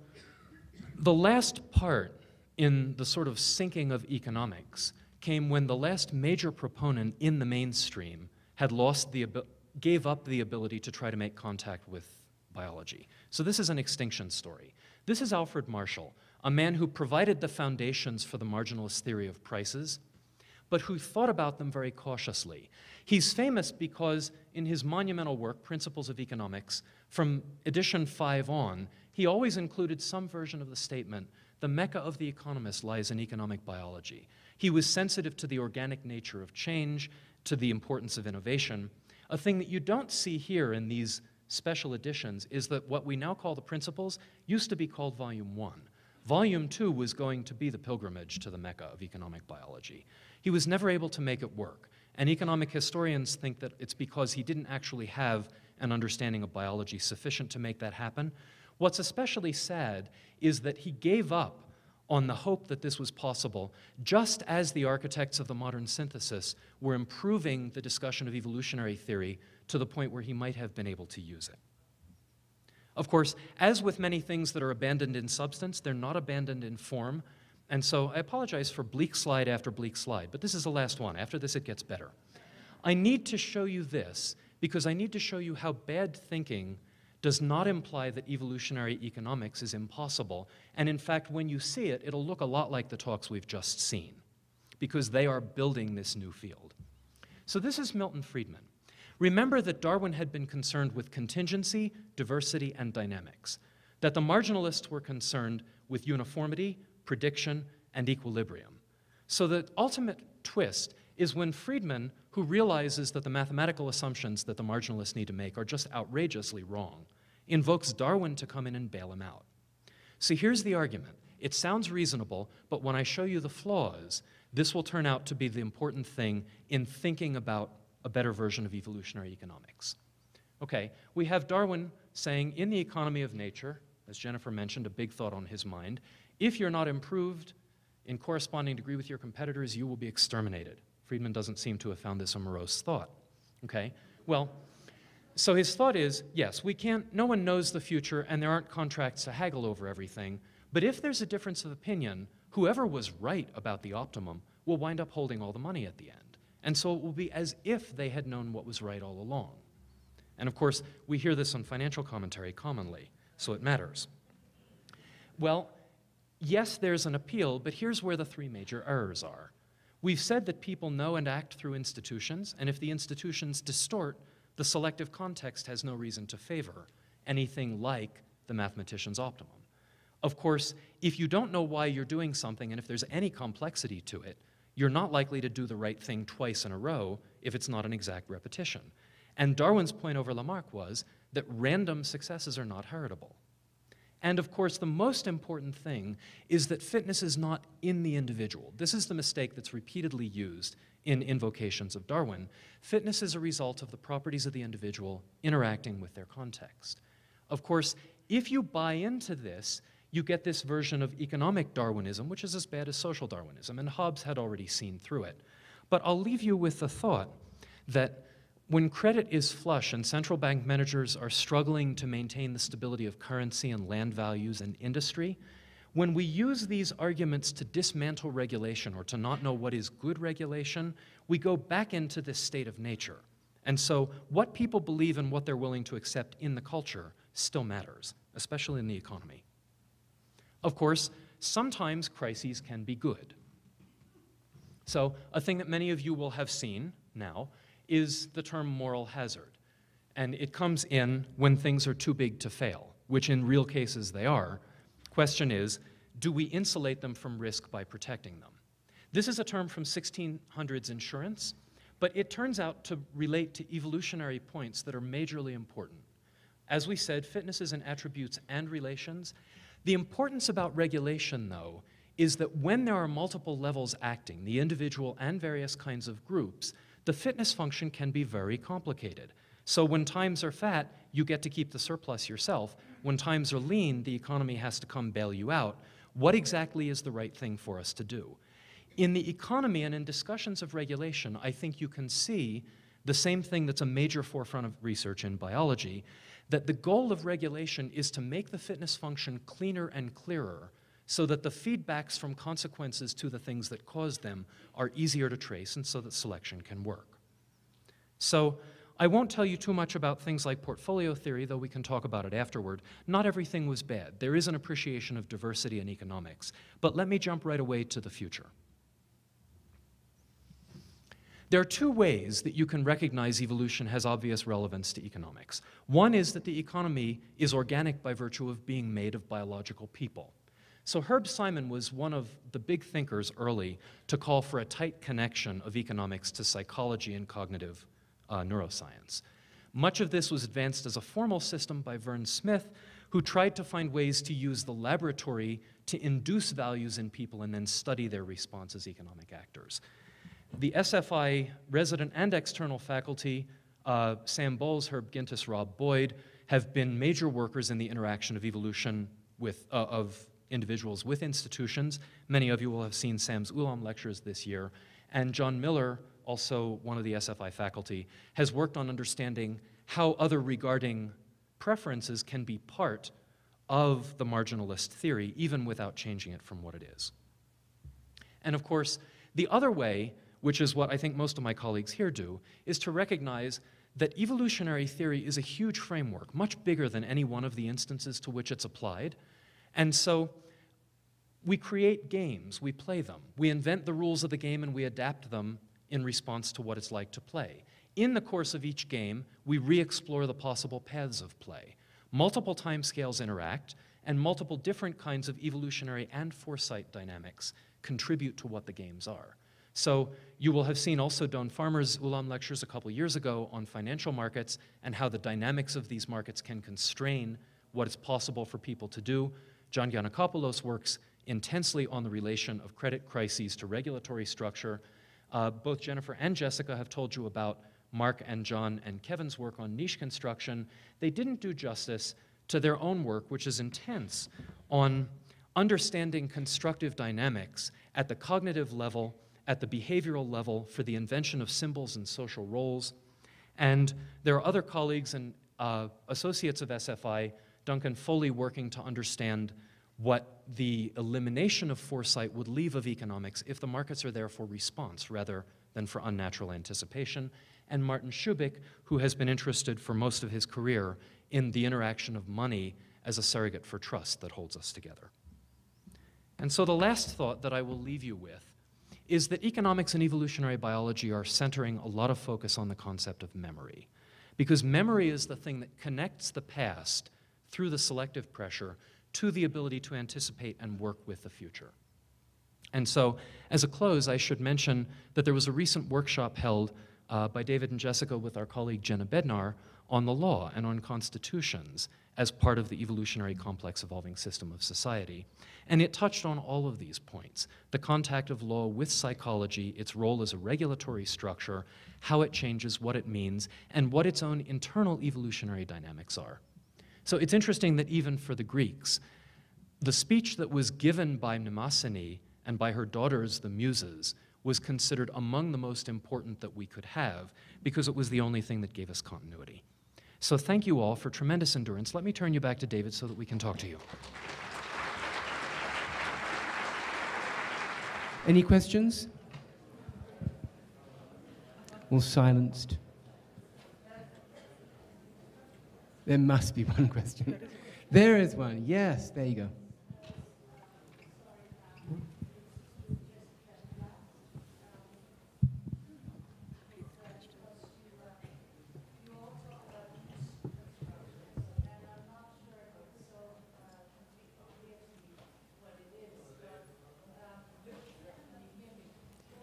the last part in the sort of sinking of economics came when the last major proponent in the mainstream had lost the, gave up the ability to try to make contact with biology. So this is an extinction story. This is Alfred Marshall, a man who provided the foundations for the marginalist theory of prices, but who thought about them very cautiously. He's famous because in his monumental work, Principles of Economics, from edition five on, he always included some version of the statement, the Mecca of the economist lies in economic biology. He was sensitive to the organic nature of change, to the importance of innovation. A thing that you don't see here in these special editions is that what we now call the Principles used to be called Volume One. Volume Two was going to be the pilgrimage to the Mecca of economic biology. He was never able to make it work. And economic historians think that it's because he didn't actually have an understanding of biology sufficient to make that happen. What's especially sad is that he gave up on the hope that this was possible just as the architects of the modern synthesis were improving the discussion of evolutionary theory to the point where he might have been able to use it. Of course, as with many things that are abandoned in substance, they're not abandoned in form. And so I apologize for bleak slide after bleak slide, but this is the last one. After this, it gets better. I need to show you this because I need to show you how bad thinking does not imply that evolutionary economics is impossible. And in fact, when you see it, it'll look a lot like the talks we've just seen, because they are building this new field. So this is Milton Friedman. Remember that Darwin had been concerned with contingency, diversity, and dynamics, that the marginalists were concerned with uniformity, prediction, and equilibrium. So the ultimate twist is when Friedman, who realizes that the mathematical assumptions that the marginalists need to make are just outrageously wrong, invokes Darwin to come in and bail him out. So here's the argument. It sounds reasonable, but when I show you the flaws, this will turn out to be the important thing in thinking about a better version of evolutionary economics. Okay, we have Darwin saying, in the economy of nature, as Jennifer mentioned, a big thought on his mind, if you're not improved, in corresponding degree with your competitors, you will be exterminated. Friedman doesn't seem to have found this a morose thought, okay? Well, so his thought is, yes, we can't, no one knows the future and there aren't contracts to haggle over everything, but if there's a difference of opinion, whoever was right about the optimum will wind up holding all the money at the end. And so it will be as if they had known what was right all along. And of course, we hear this on financial commentary commonly, so it matters. Well, yes, there's an appeal, but here's where the three major errors are. We've said that people know and act through institutions, and if the institutions distort, the selective context has no reason to favor anything like the mathematician's optimum. Of course, if you don't know why you're doing something and if there's any complexity to it, you're not likely to do the right thing twice in a row if it's not an exact repetition. And Darwin's point over Lamarck was that random successes are not heritable. And of course, the most important thing is that fitness is not in the individual. This is the mistake that's repeatedly used in invocations of Darwin. Fitness is a result of the properties of the individual interacting with their context. Of course, if you buy into this, you get this version of economic Darwinism, which is as bad as social Darwinism, and Hobbes had already seen through it. But I'll leave you with the thought that when credit is flush and central bank managers are struggling to maintain the stability of currency and land values and industry, when we use these arguments to dismantle regulation or to not know what is good regulation, we go back into this state of nature. And so what people believe and what they're willing to accept in the culture still matters, especially in the economy. Of course, sometimes crises can be good. So a thing that many of you will have seen now is the term moral hazard. And it comes in when things are too big to fail, which in real cases they are. Question is, do we insulate them from risk by protecting them? This is a term from sixteen hundreds insurance, but it turns out to relate to evolutionary points that are majorly important. As we said, fitness is in attributes and relations. The importance about regulation, though, is that when there are multiple levels acting, the individual and various kinds of groups, the fitness function can be very complicated. So when times are fat, you get to keep the surplus yourself. When times are lean, the economy has to come bail you out. What exactly is the right thing for us to do? In the economy and in discussions of regulation, I think you can see the same thing that's a major forefront of research in biology, that the goal of regulation is to make the fitness function cleaner and clearer so that the feedbacks from consequences to the things that cause them are easier to trace and so that selection can work. So I won't tell you too much about things like portfolio theory, though we can talk about it afterward. Not everything was bad. There is an appreciation of diversity in economics, but let me jump right away to the future. There are two ways that you can recognize evolution has obvious relevance to economics. One is that the economy is organic by virtue of being made of biological people. So Herb Simon was one of the big thinkers early to call for a tight connection of economics to psychology and cognitive uh, neuroscience. Much of this was advanced as a formal system by Vern Smith, who tried to find ways to use the laboratory to induce values in people and then study their response as economic actors. The S F I resident and external faculty, uh, Sam Bowles, Herb Gintis, Rob Boyd, have been major workers in the interaction of evolution with, uh, of individuals with institutions. Many of you will have seen Sam's Ulam lectures this year. And John Miller, also one of the S F I faculty, has worked on understanding how other regarding preferences can be part of the marginalist theory, even without changing it from what it is. And of course, the other way, which is what I think most of my colleagues here do, is to recognize that evolutionary theory is a huge framework, much bigger than any one of the instances to which it's applied. And so we create games, we play them. We invent the rules of the game and we adapt them in response to what it's like to play. In the course of each game, we re-explore the possible paths of play. Multiple timescales interact, and multiple different kinds of evolutionary and foresight dynamics contribute to what the games are. So you will have seen also Don Farmer's Ulam lectures a couple years ago on financial markets and how the dynamics of these markets can constrain what is possible for people to do. John Giannakopoulos works intensely on the relation of credit crises to regulatory structure. Uh, both Jennifer and Jessica have told you about Mark and John and Kevin's work on niche construction. They didn't do justice to their own work, which is intense, on understanding constructive dynamics at the cognitive level, at the behavioral level, for the invention of symbols and social roles. And there are other colleagues and uh, associates of S F I, Duncan Foley, working to understand what the elimination of foresight would leave of economics if the markets are there for response rather than for unnatural anticipation, and Martin Schubick, who has been interested for most of his career in the interaction of money as a surrogate for trust that holds us together. And so the last thought that I will leave you with is that economics and evolutionary biology are centering a lot of focus on the concept of memory, because memory is the thing that connects the past through the selective pressure to the ability to anticipate and work with the future. And so, as a close, I should mention that there was a recent workshop held uh, by David and Jessica with our colleague Jenna Bednar on the law and on constitutions as part of the evolutionary complex evolving system of society. And it touched on all of these points: the contact of law with psychology, its role as a regulatory structure, how it changes, what it means, and what its own internal evolutionary dynamics are. So it's interesting that even for the Greeks, the speech that was given by Mnemosyne and by her daughters, the Muses, was considered among the most important that we could have because it was the only thing that gave us continuity. So thank you all for tremendous endurance. Let me turn you back to David so that we can talk to you. Any questions? All silenced. There must be one question. There is one. Yes, there you go.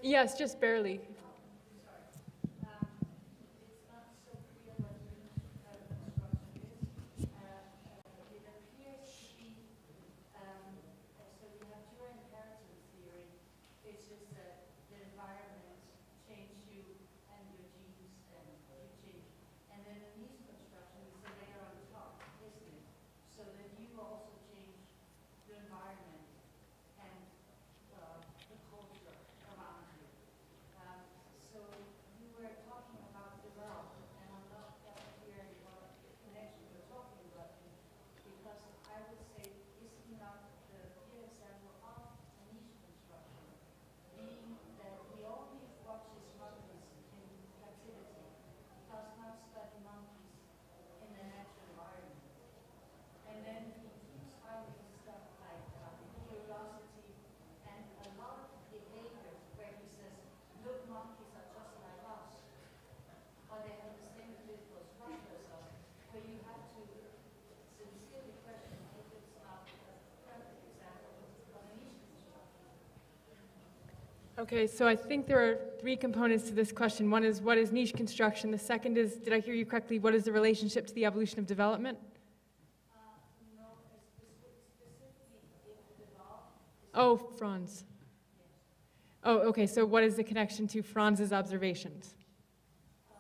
Yes, just barely. Okay, so I think there are three components to this question. One is, what is niche construction? The second is, did I hear you correctly, what is the relationship to the evolution of development? Uh, no, specifically if developed. Oh, Franz. Yes. Oh, okay, so what is the connection to Franz's observations? Uh,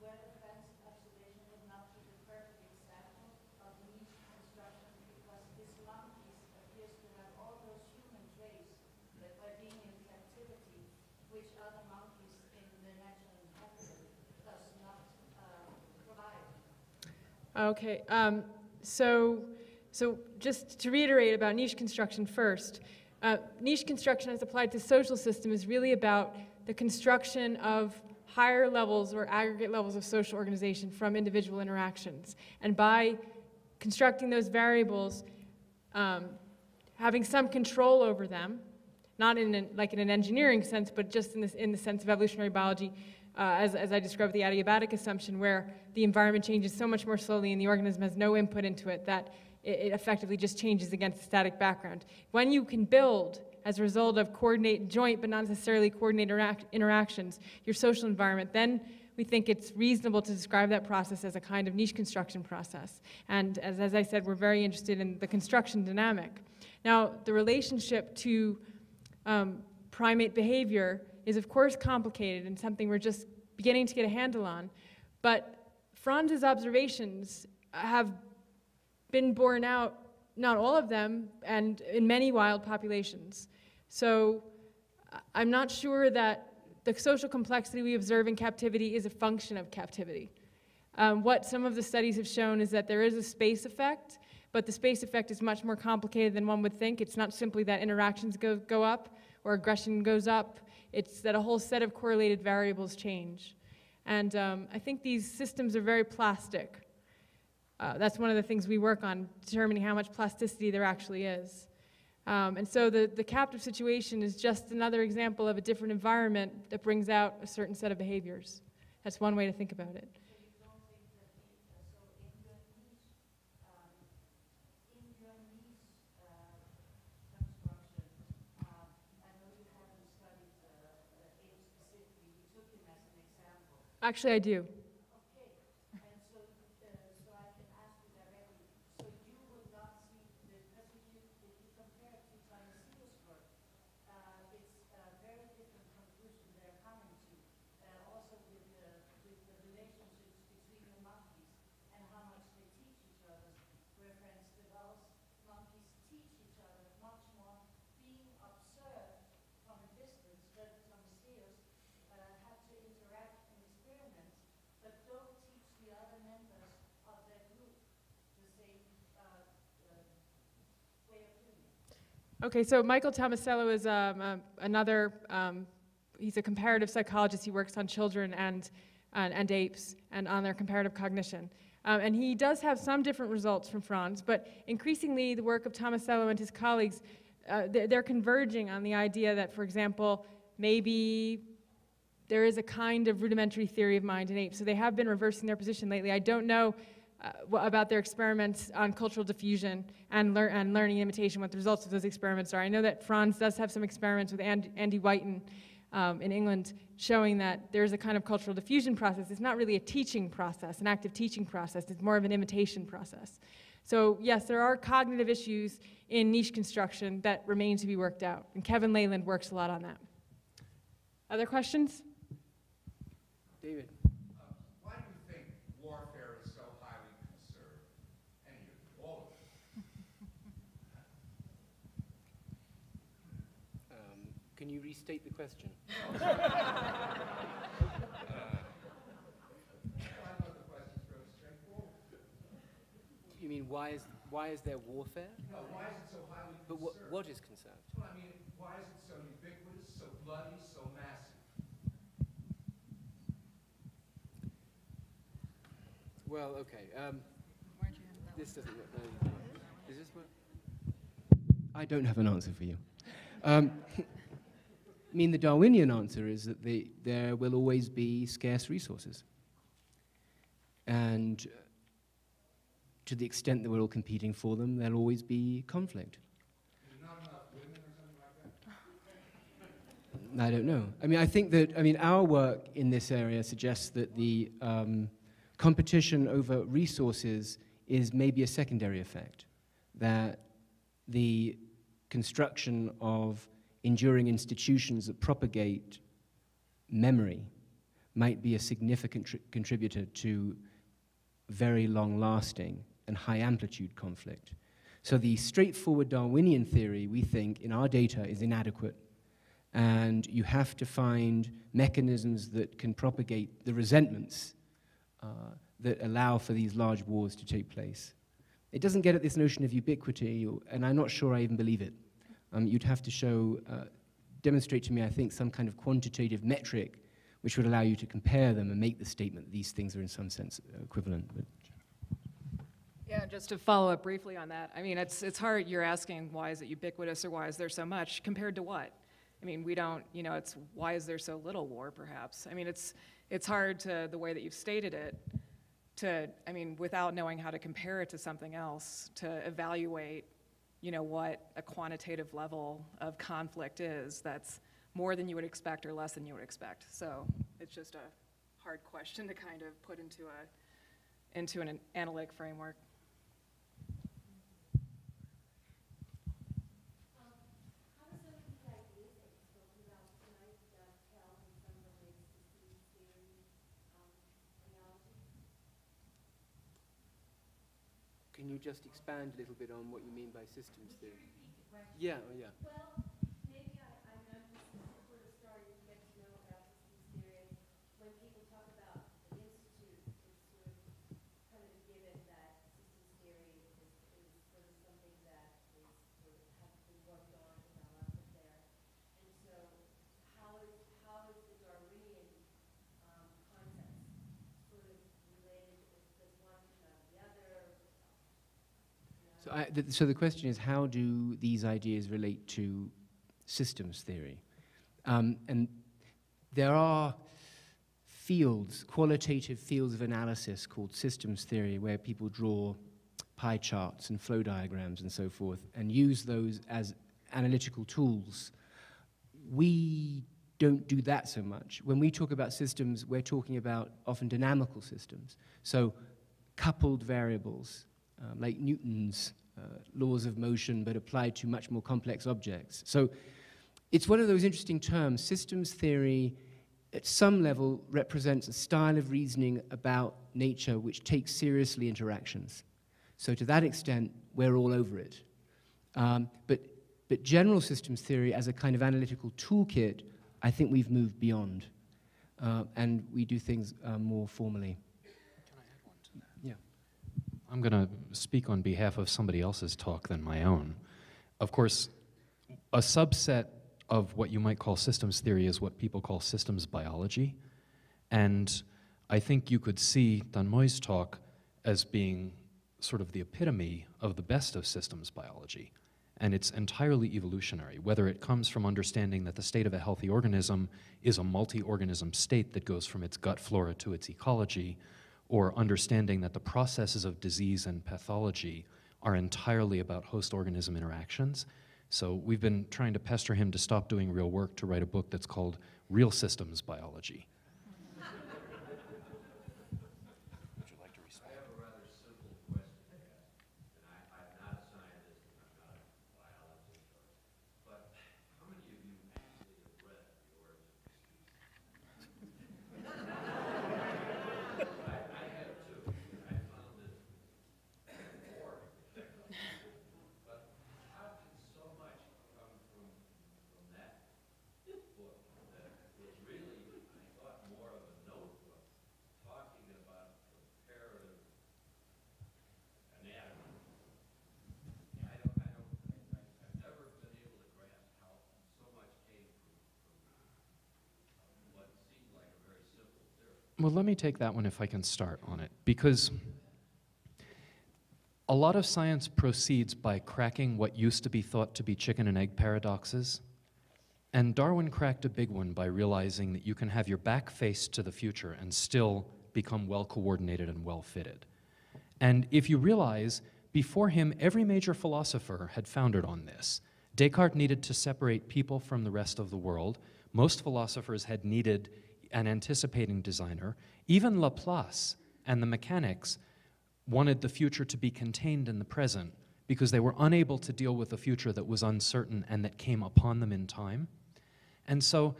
whether Franz's observation is not the perfect example of niche construction, because Islam appears to have all those human traits that are being which other monkeys in the natural habitat does not uh, provide. Okay, um, so, so just to reiterate about niche construction first, uh, niche construction as applied to social system is really about the construction of higher levels or aggregate levels of social organization from individual interactions. And by constructing those variables, um, having some control over them, not in an, like in an engineering sense, but just in, this, in the sense of evolutionary biology, uh, as, as I described the adiabatic assumption, where the environment changes so much more slowly and the organism has no input into it that it, it effectively just changes against a static background. When you can build, as a result of coordinate joint but not necessarily coordinated interac interactions, your social environment, then we think it's reasonable to describe that process as a kind of niche construction process. And as, as I said, we're very interested in the construction dynamic. Now, the relationship to Um, primate behavior is of course complicated and something we're just beginning to get a handle on, but Franz's observations have been borne out, not all of them, and in many wild populations. So I'm not sure that the social complexity we observe in captivity is a function of captivity. Um, what some of the studies have shown is that there is a space effect, but the space effect is much more complicated than one would think. It's not simply that interactions go, go up or aggression goes up. It's that a whole set of correlated variables change. And um, I think these systems are very plastic. Uh, that's one of the things we work on, determining how much plasticity there actually is. Um, and so the, the captive situation is just another example of a different environment that brings out a certain set of behaviors. That's one way to think about it. Actually, I do. Okay. And so, uh, so I can ask you directly. So you would not see the, because if you, if you compare it to Plinius' work, uh, it's a very different conclusion they're coming to. Uh, also with the, with the relationships between the monkeys and how much they teach each other. Where, for instance, monkeys teach each other much more being observed from a distance, but from Plinius uh, have to interact. Okay, so Michael Tomasello is um, uh, another, um, he's a comparative psychologist. He works on children and, and, and apes and on their comparative cognition. Um, and he does have some different results from Franz, but increasingly the work of Tomasello and his colleagues, uh, they're, they're converging on the idea that, for example, maybe there is a kind of rudimentary theory of mind in apes. So they have been reversing their position lately. I don't know Uh, about their experiments on cultural diffusion and, lear and learning imitation, what the results of those experiments are. I know that Franz does have some experiments with and Andy Whiten um, in England showing that there's a kind of cultural diffusion process. It's not really a teaching process, an active teaching process. It's more of an imitation process. So yes, there are cognitive issues in niche construction that remain to be worked out. And Kevin Leyland works a lot on that. Other questions? David. Can you restate the question? uh, I thought the question was really straightforward. You mean why is why is there warfare? No, why is it so highly conserved? But what what is conserved? Well, I mean, why is it so ubiquitous, so bloody, so massive? Well, okay. Um, this doesn't work. No, is this work? I don't have an answer for you. Um, I mean, the Darwinian answer is that the, there will always be scarce resources. And to the extent that we're all competing for them, there'll always be conflict. There's not enough women or something like that? I don't know. I mean, I think that, I mean, our work in this area suggests that the um, competition over resources is maybe a secondary effect, that the construction of enduring institutions that propagate memory might be a significant contributor to very long-lasting and high-amplitude conflict. So the straightforward Darwinian theory, we think, in our data is inadequate, and you have to find mechanisms that can propagate the resentments uh, that allow for these large wars to take place. It doesn't get at this notion of ubiquity, or, and I'm not sure I even believe it. Um, you'd have to show, uh, demonstrate to me, I think, some kind of quantitative metric which would allow you to compare them and make the statement that these things are in some sense equivalent. But. Yeah, just to follow up briefly on that, I mean, it's, it's hard, you're asking why is it ubiquitous or why is there so much, compared to what? I mean, we don't, you know, it's why is there so little war, perhaps? I mean, it's, it's hard to, the way that you've stated it, to, I mean, without knowing how to compare it to something else, to evaluate you know, what a quantitative level of conflict is that's more than you would expect or less than you would expect. So it's just a hard question to kind of put into, a, into an analytic framework. Can you just expand a little bit on what you mean by systems theory? Yeah, yeah. Well, maybe I So, I, th so the question is, how do these ideas relate to systems theory? Um, and there are fields, qualitative fields of analysis called systems theory, where people draw pie charts and flow diagrams and so forth, and use those as analytical tools. We don't do that so much. When we talk about systems, we're talking about often dynamical systems. So coupled variables, um, like Newton's uh, laws of motion, but applied to much more complex objects. So it's one of those interesting terms. Systems theory, at some level, represents a style of reasoning about nature which takes seriously interactions. So to that extent, we're all over it. Um, but, but general systems theory as a kind of analytical toolkit, I think we've moved beyond. Uh, and we do things uh, more formally. Can I add one to that? Yeah. I'm going to speak on behalf of somebody else's talk than my own. Of course, a subset of what you might call systems theory is what people call systems biology. And I think you could see Dunmoy's talk as being sort of the epitome of the best of systems biology, and it's entirely evolutionary, whether it comes from understanding that the state of a healthy organism is a multi-organism state that goes from its gut flora to its ecology, or understanding that the processes of disease and pathology are entirely about host-organism interactions. So we've been trying to pester him to stop doing real work to write a book that's called Real Systems Biology. Well, let me take that one if I can start on it, because a lot of science proceeds by cracking what used to be thought to be chicken and egg paradoxes, and Darwin cracked a big one by realizing that you can have your back faced to the future and still become well-coordinated and well-fitted. And if you realize, before him, every major philosopher had foundered on this. Descartes needed to separate people from the rest of the world. Most philosophers had needed an anticipating designer. Even Laplace and the mechanics wanted the future to be contained in the present because they were unable to deal with a future that was uncertain and that came upon them in time. And so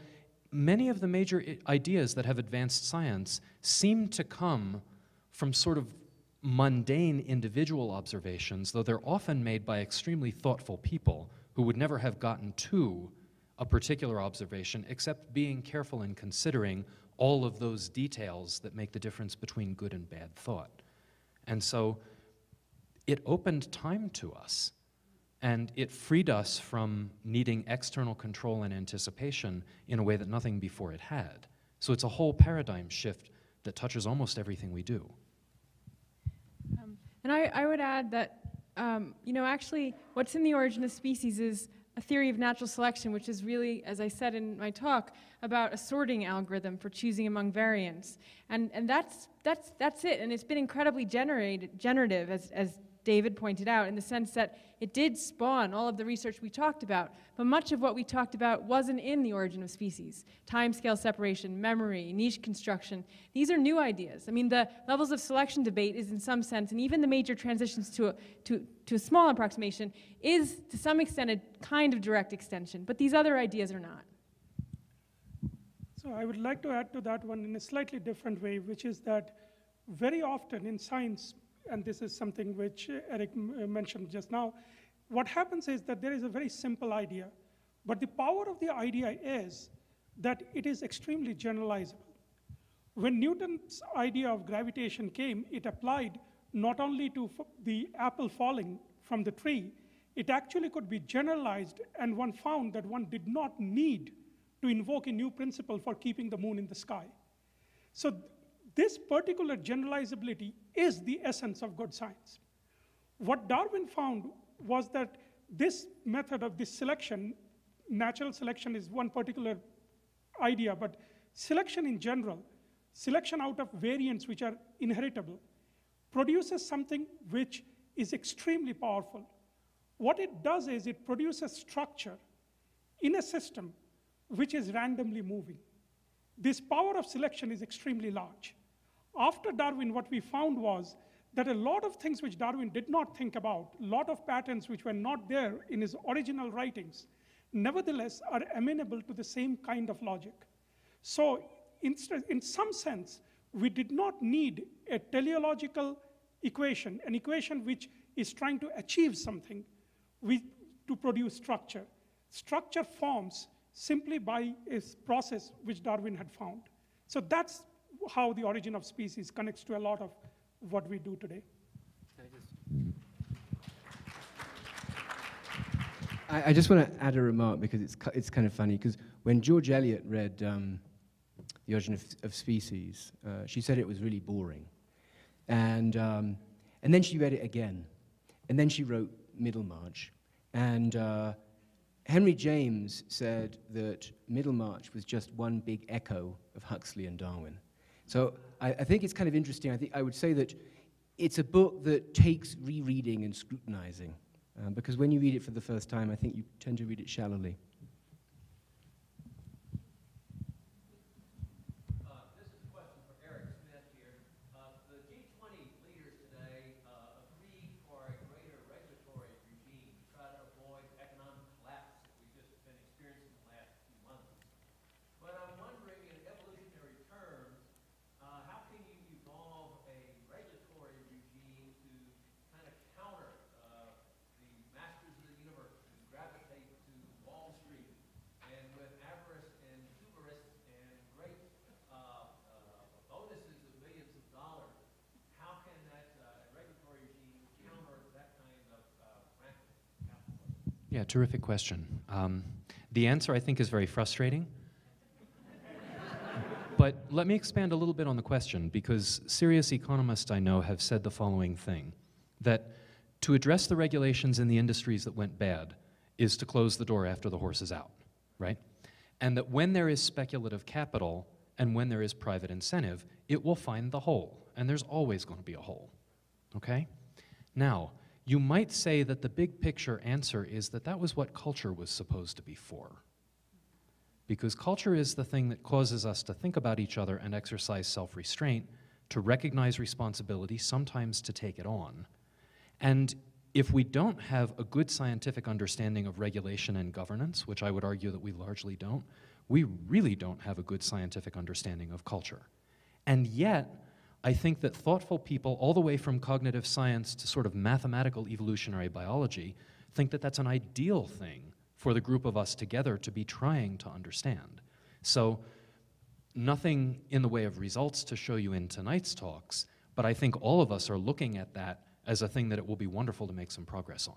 many of the major ideas that have advanced science seem to come from sort of mundane individual observations, though they're often made by extremely thoughtful people who would never have gotten to a particular observation, except being careful in considering all of those details that make the difference between good and bad thought. And so it opened time to us, and it freed us from needing external control and anticipation in a way that nothing before it had. So it's a whole paradigm shift that touches almost everything we do. Um, and I, I would add that, um, you know, actually, what's in the Origin of Species is a theory of natural selection, which is really, as I said in my talk, about a sorting algorithm for choosing among variants. And, and that's, that's, that's it, and it's been incredibly generated, generative, as, as David pointed out, in the sense that it did spawn all of the research we talked about, but much of what we talked about wasn't in the Origin of Species. Timescale separation, memory, niche construction, these are new ideas. I mean, the levels of selection debate is in some sense, and even the major transitions to a, to, to a small approximation is to some extent a kind of direct extension, but these other ideas are not. So I would like to add to that one in a slightly different way, which is that very often in science, and this is something which Eric mentioned just now, what happens is that there is a very simple idea, but the power of the idea is that it is extremely generalizable. When Newton's idea of gravitation came, it applied not only to the apple falling from the tree, it actually could be generalized, and one found that one did not need to invoke a new principle for keeping the moon in the sky. So this particular generalizability is the essence of good science. What Darwin found was that this method of this selection, natural selection is one particular idea, but selection in general, selection out of variants which are inheritable, produces something which is extremely powerful. What it does is it produces structure in a system which is randomly moving. This power of selection is extremely large. After Darwin, what we found was that a lot of things which Darwin did not think about, a lot of patterns which were not there in his original writings, nevertheless are amenable to the same kind of logic. So in, in some sense, we did not need a teleological equation, an equation which is trying to achieve something with, to produce structure. Structure forms simply by a process which Darwin had found. So that's how the origin of species connects to a lot of what we do today. I, I just want to add a remark because it's, it's kind of funny, because when George Eliot read um, The Origin of, of Species, uh, she said it was really boring. And, um, and then she read it again. And then she wrote Middlemarch. And uh, Henry James said that Middlemarch was just one big echo of Huxley and Darwin. So I, I think it's kind of interesting. I think I would say that it's a book that takes rereading and scrutinizing, um, because when you read it for the first time, I think you tend to read it shallowly. Yeah, terrific question. Um, the answer, I think, is very frustrating. But let me expand a little bit on the question, because serious economists I know have said the following thing, that to address the regulations in the industries that went bad is to close the door after the horse is out, right? And that when there is speculative capital and when there is private incentive, it will find the hole, and there's always going to be a hole, okay? Now, you might say that the big picture answer is that that was what culture was supposed to be for. Because culture is the thing that causes us to think about each other and exercise self-restraint, to recognize responsibility, sometimes to take it on. And if we don't have a good scientific understanding of regulation and governance, which I would argue that we largely don't, we really don't have a good scientific understanding of culture. And yet, I think that thoughtful people, all the way from cognitive science to sort of mathematical evolutionary biology, think that that's an ideal thing for the group of us together to be trying to understand. So nothing in the way of results to show you in tonight's talks, but I think all of us are looking at that as a thing that it will be wonderful to make some progress on.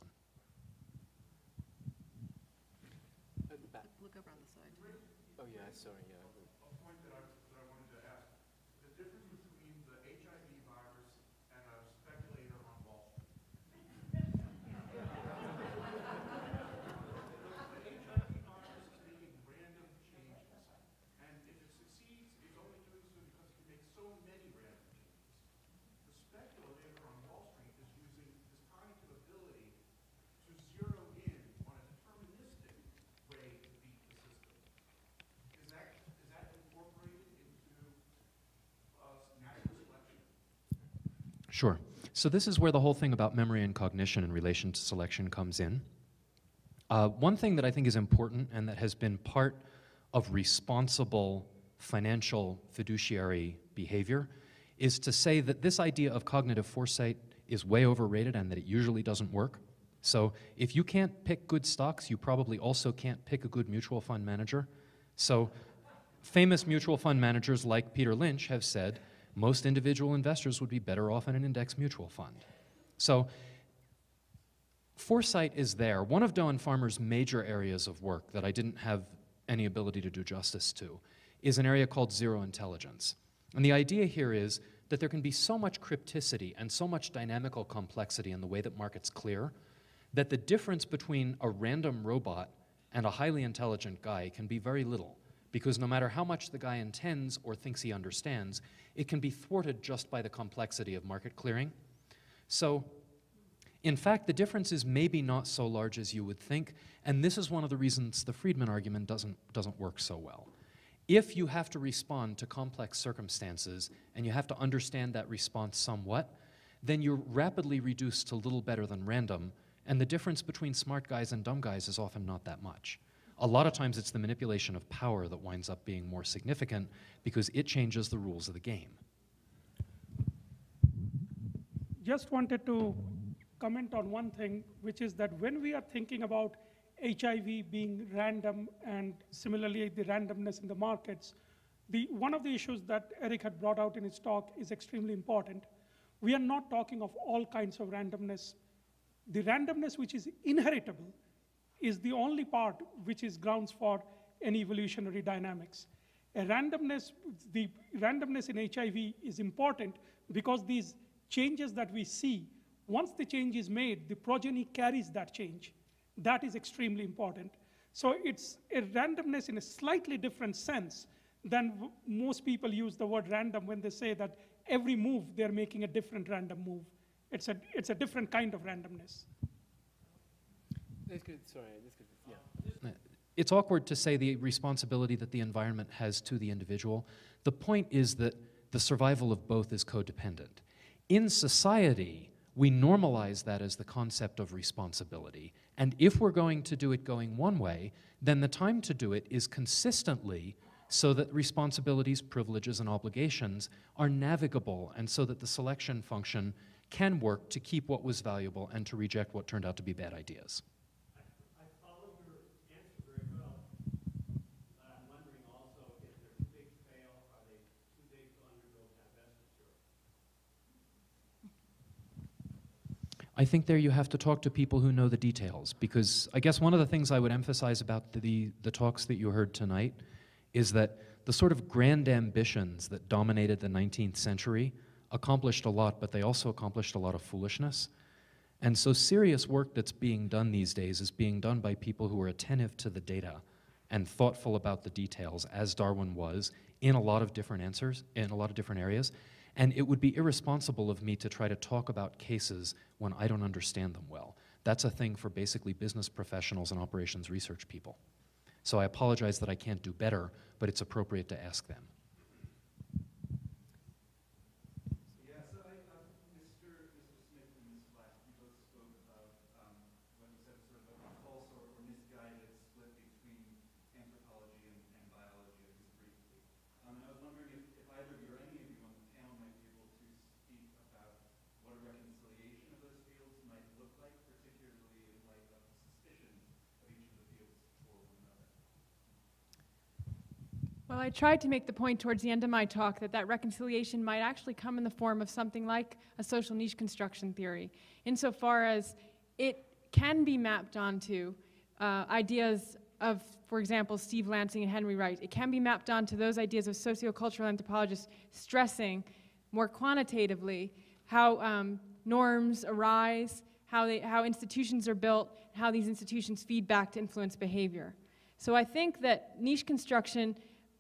Look over on the side. Oh yeah, sorry, yeah. Sure. So this is where the whole thing about memory and cognition in relation to selection comes in. Uh, one thing that I think is important and that has been part of responsible financial fiduciary behavior is to say that this idea of cognitive foresight is way overrated and that it usually doesn't work. So if you can't pick good stocks, you probably also can't pick a good mutual fund manager. So famous mutual fund managers like Peter Lynch have said, most individual investors would be better off in an index mutual fund. So foresight is there. One of Doan Farmer's major areas of work that I didn't have any ability to do justice to is an area called zero intelligence. And the idea here is that there can be so much crypticity and so much dynamical complexity in the way that markets clear that the difference between a random robot and a highly intelligent guy can be very little, because no matter how much the guy intends or thinks he understands, it can be thwarted just by the complexity of market clearing. So, in fact, the difference is maybe not so large as you would think, and this is one of the reasons the Friedman argument doesn't, doesn't work so well. If you have to respond to complex circumstances, and you have to understand that response somewhat, then you're rapidly reduced to little better than random, and the difference between smart guys and dumb guys is often not that much. A lot of times it's the manipulation of power that winds up being more significant because it changes the rules of the game. Just wanted to comment on one thing, which is that when we are thinking about H I V being random and similarly the randomness in the markets, the, one of the issues that Eric had brought out in his talk is extremely important. We are not talking of all kinds of randomness. The randomness which is inheritable is the only part which is grounds for any evolutionary dynamics. A randomness, the randomness in H I V is important because these changes that we see, once the change is made, the progeny carries that change. That is extremely important. So it's a randomness in a slightly different sense than most people use the word random when they say that every move they're making a different random move. It's a, it's a different kind of randomness. That's good. Sorry, that's good. Yeah. It's awkward to say the responsibility that the environment has to the individual. The point is that the survival of both is codependent. In society, we normalize that as the concept of responsibility. And if we're going to do it going one way, then the time to do it is consistently so that responsibilities, privileges, and obligations are navigable, and so that the selection function can work to keep what was valuable and to reject what turned out to be bad ideas. I, I follow your answer very well, but I'm wondering also if there's a big fail, are they too big to undergo divestiture? I think there you have to talk to people who know the details, because I guess one of the things I would emphasize about the, the talks that you heard tonight is that the sort of grand ambitions that dominated the nineteenth century accomplished a lot, but they also accomplished a lot of foolishness. And so serious work that's being done these days is being done by people who are attentive to the data and thoughtful about the details, as Darwin was, in a lot of different answers, in a lot of different areas. And it would be irresponsible of me to try to talk about cases when I don't understand them well. That's a thing for basically business professionals and operations research people. So I apologize that I can't do better, but it's appropriate to ask them. Well, I tried to make the point towards the end of my talk that that reconciliation might actually come in the form of something like a social niche construction theory, insofar as it can be mapped onto uh, ideas of, for example, Steve Lansing and Henry Wright. It can be mapped onto those ideas of sociocultural anthropologists stressing more quantitatively how um, norms arise, how, they, how institutions are built, how these institutions feed back to influence behavior. So I think that niche construction,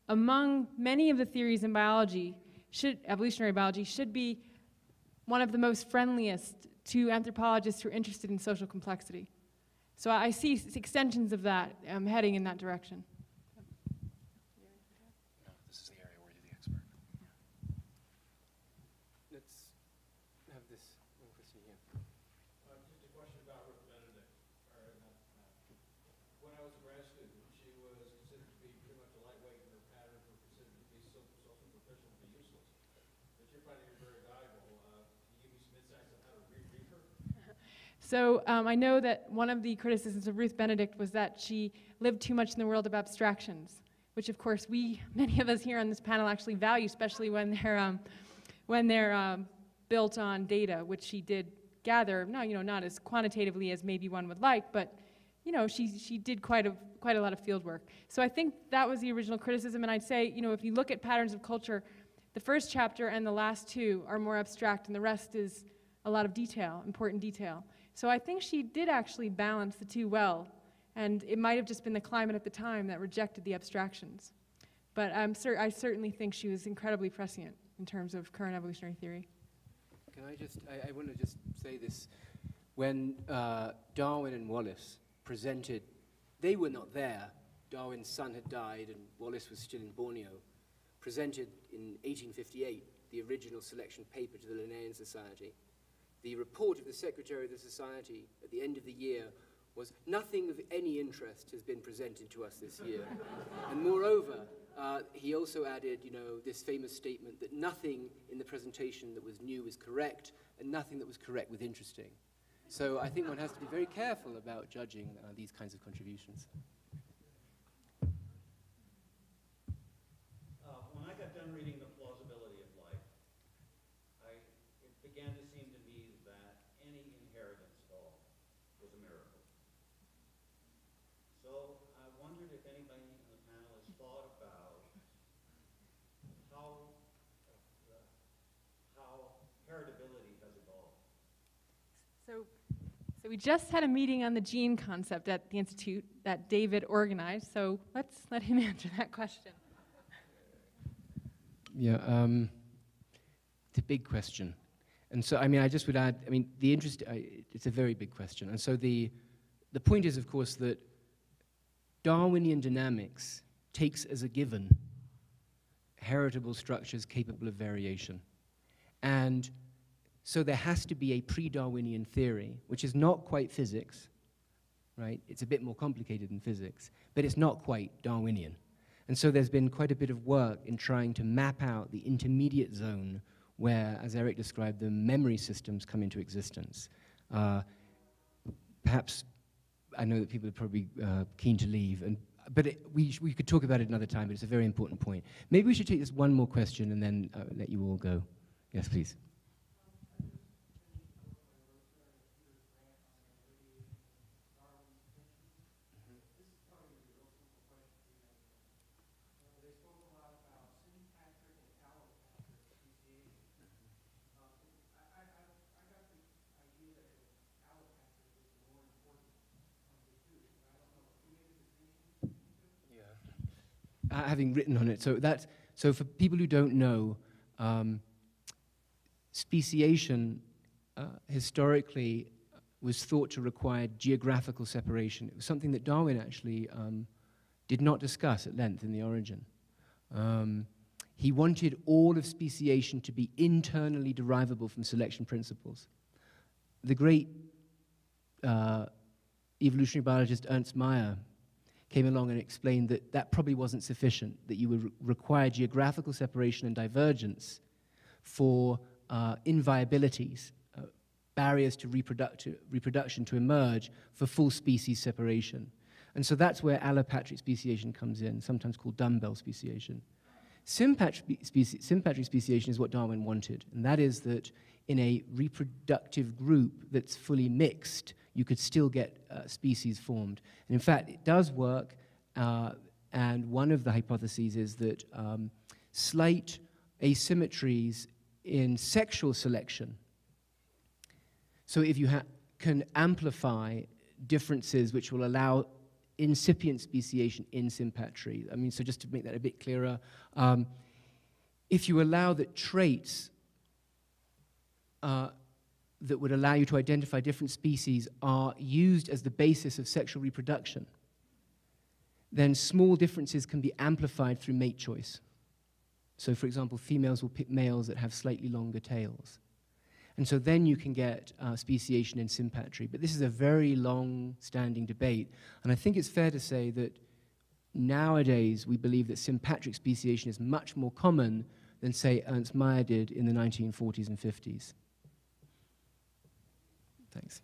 among many of the theories in biology, should, evolutionary biology, should be one of the most friendliest to anthropologists who are interested in social complexity. So I see extensions of that um, heading in that direction. No, this is the area where you're the expert. Yeah. Let's have this one question here. Uh, just a question about Ruth Benedict. Or, uh, when I was a grad student, she was considered to be pretty much a lightweight. So um, I know that one of the criticisms of Ruth Benedict was that she lived too much in the world of abstractions, which of course we, many of us here on this panel, actually value, especially when they're, um, when they're um, built on data, which she did gather. No, you know, not as quantitatively as maybe one would like, but you know, she, she did quite a, quite a lot of field work. So I think that was the original criticism, and I'd say, you know, if you look at patterns of culture, The first chapter and the last two are more abstract, and the rest is a lot of detail, important detail. So I think she did actually balance the two well, and it might have just been the climate at the time that rejected the abstractions. But I'm cer- I certainly think she was incredibly prescient in terms of current evolutionary theory. Can I just, I, I want to just say this. When uh, Darwin and Wallace presented, they were not there. Darwin's son had died and Wallace was still in Borneo, presented in eighteen fifty-eight the original selection paper to the Linnaean Society. The report of the Secretary of the Society at the end of the year was, nothing of any interest has been presented to us this year. And moreover, uh, he also added, you know, this famous statement that nothing in the presentation that was new was correct, and nothing that was correct was interesting. So I think one has to be very careful about judging uh, these kinds of contributions. Done reading The Plausibility of Life, I, it began to seem to me that any inheritance at all was a miracle. So I wondered if anybody in the panel has thought about how, uh, how heritability has evolved. So, so we just had a meeting on the gene concept at the Institute that David organized, so let's let him answer that question. Yeah, um, it's a big question. And so, I mean, I just would add, I mean, the interest, I, it's a very big question. And so the, the point is, of course, that Darwinian dynamics takes as a given heritable structures capable of variation. And so there has to be a pre-Darwinian theory, which is not quite physics, right? It's a bit more complicated than physics, but it's not quite Darwinian. And so there's been quite a bit of work in trying to map out the intermediate zone where, as Eric described, the memory systems come into existence. Uh, perhaps, I know that people are probably uh, keen to leave, and, but it, we, we could talk about it another time, but it's a very important point. Maybe we should take this one more question and then uh, let you all go. Yes, please. Having written on it, so that's so for people who don't know, um, speciation uh, historically was thought to require geographical separation. It was something that Darwin actually um, did not discuss at length in The Origin. Um, he wanted all of speciation to be internally derivable from selection principles. The great uh, evolutionary biologist Ernst Mayr came along and explained that that probably wasn't sufficient, that you would re require geographical separation and divergence for uh, inviabilities, uh, barriers to reproducti reproduction to emerge for full species separation. And so that's where allopatric speciation comes in, sometimes called dumbbell speciation. Sympatric speci sympatric speciation is what Darwin wanted, and that is that in a reproductive group that's fully mixed, you could still get uh, species formed. And in fact, it does work, uh, and one of the hypotheses is that um, slight asymmetries in sexual selection, so if you ha can amplify differences which will allow incipient speciation in sympatry. I mean, so just to make that a bit clearer, um, if you allow that traits uh, that would allow you to identify different species are used as the basis of sexual reproduction, then small differences can be amplified through mate choice. So for example, females will pick males that have slightly longer tails. And so then you can get uh, speciation and sympatry. But this is a very long-standing debate, and I think it's fair to say that nowadays we believe that sympatric speciation is much more common than, say, Ernst Mayr did in the nineteen forties and fifties. Thanks.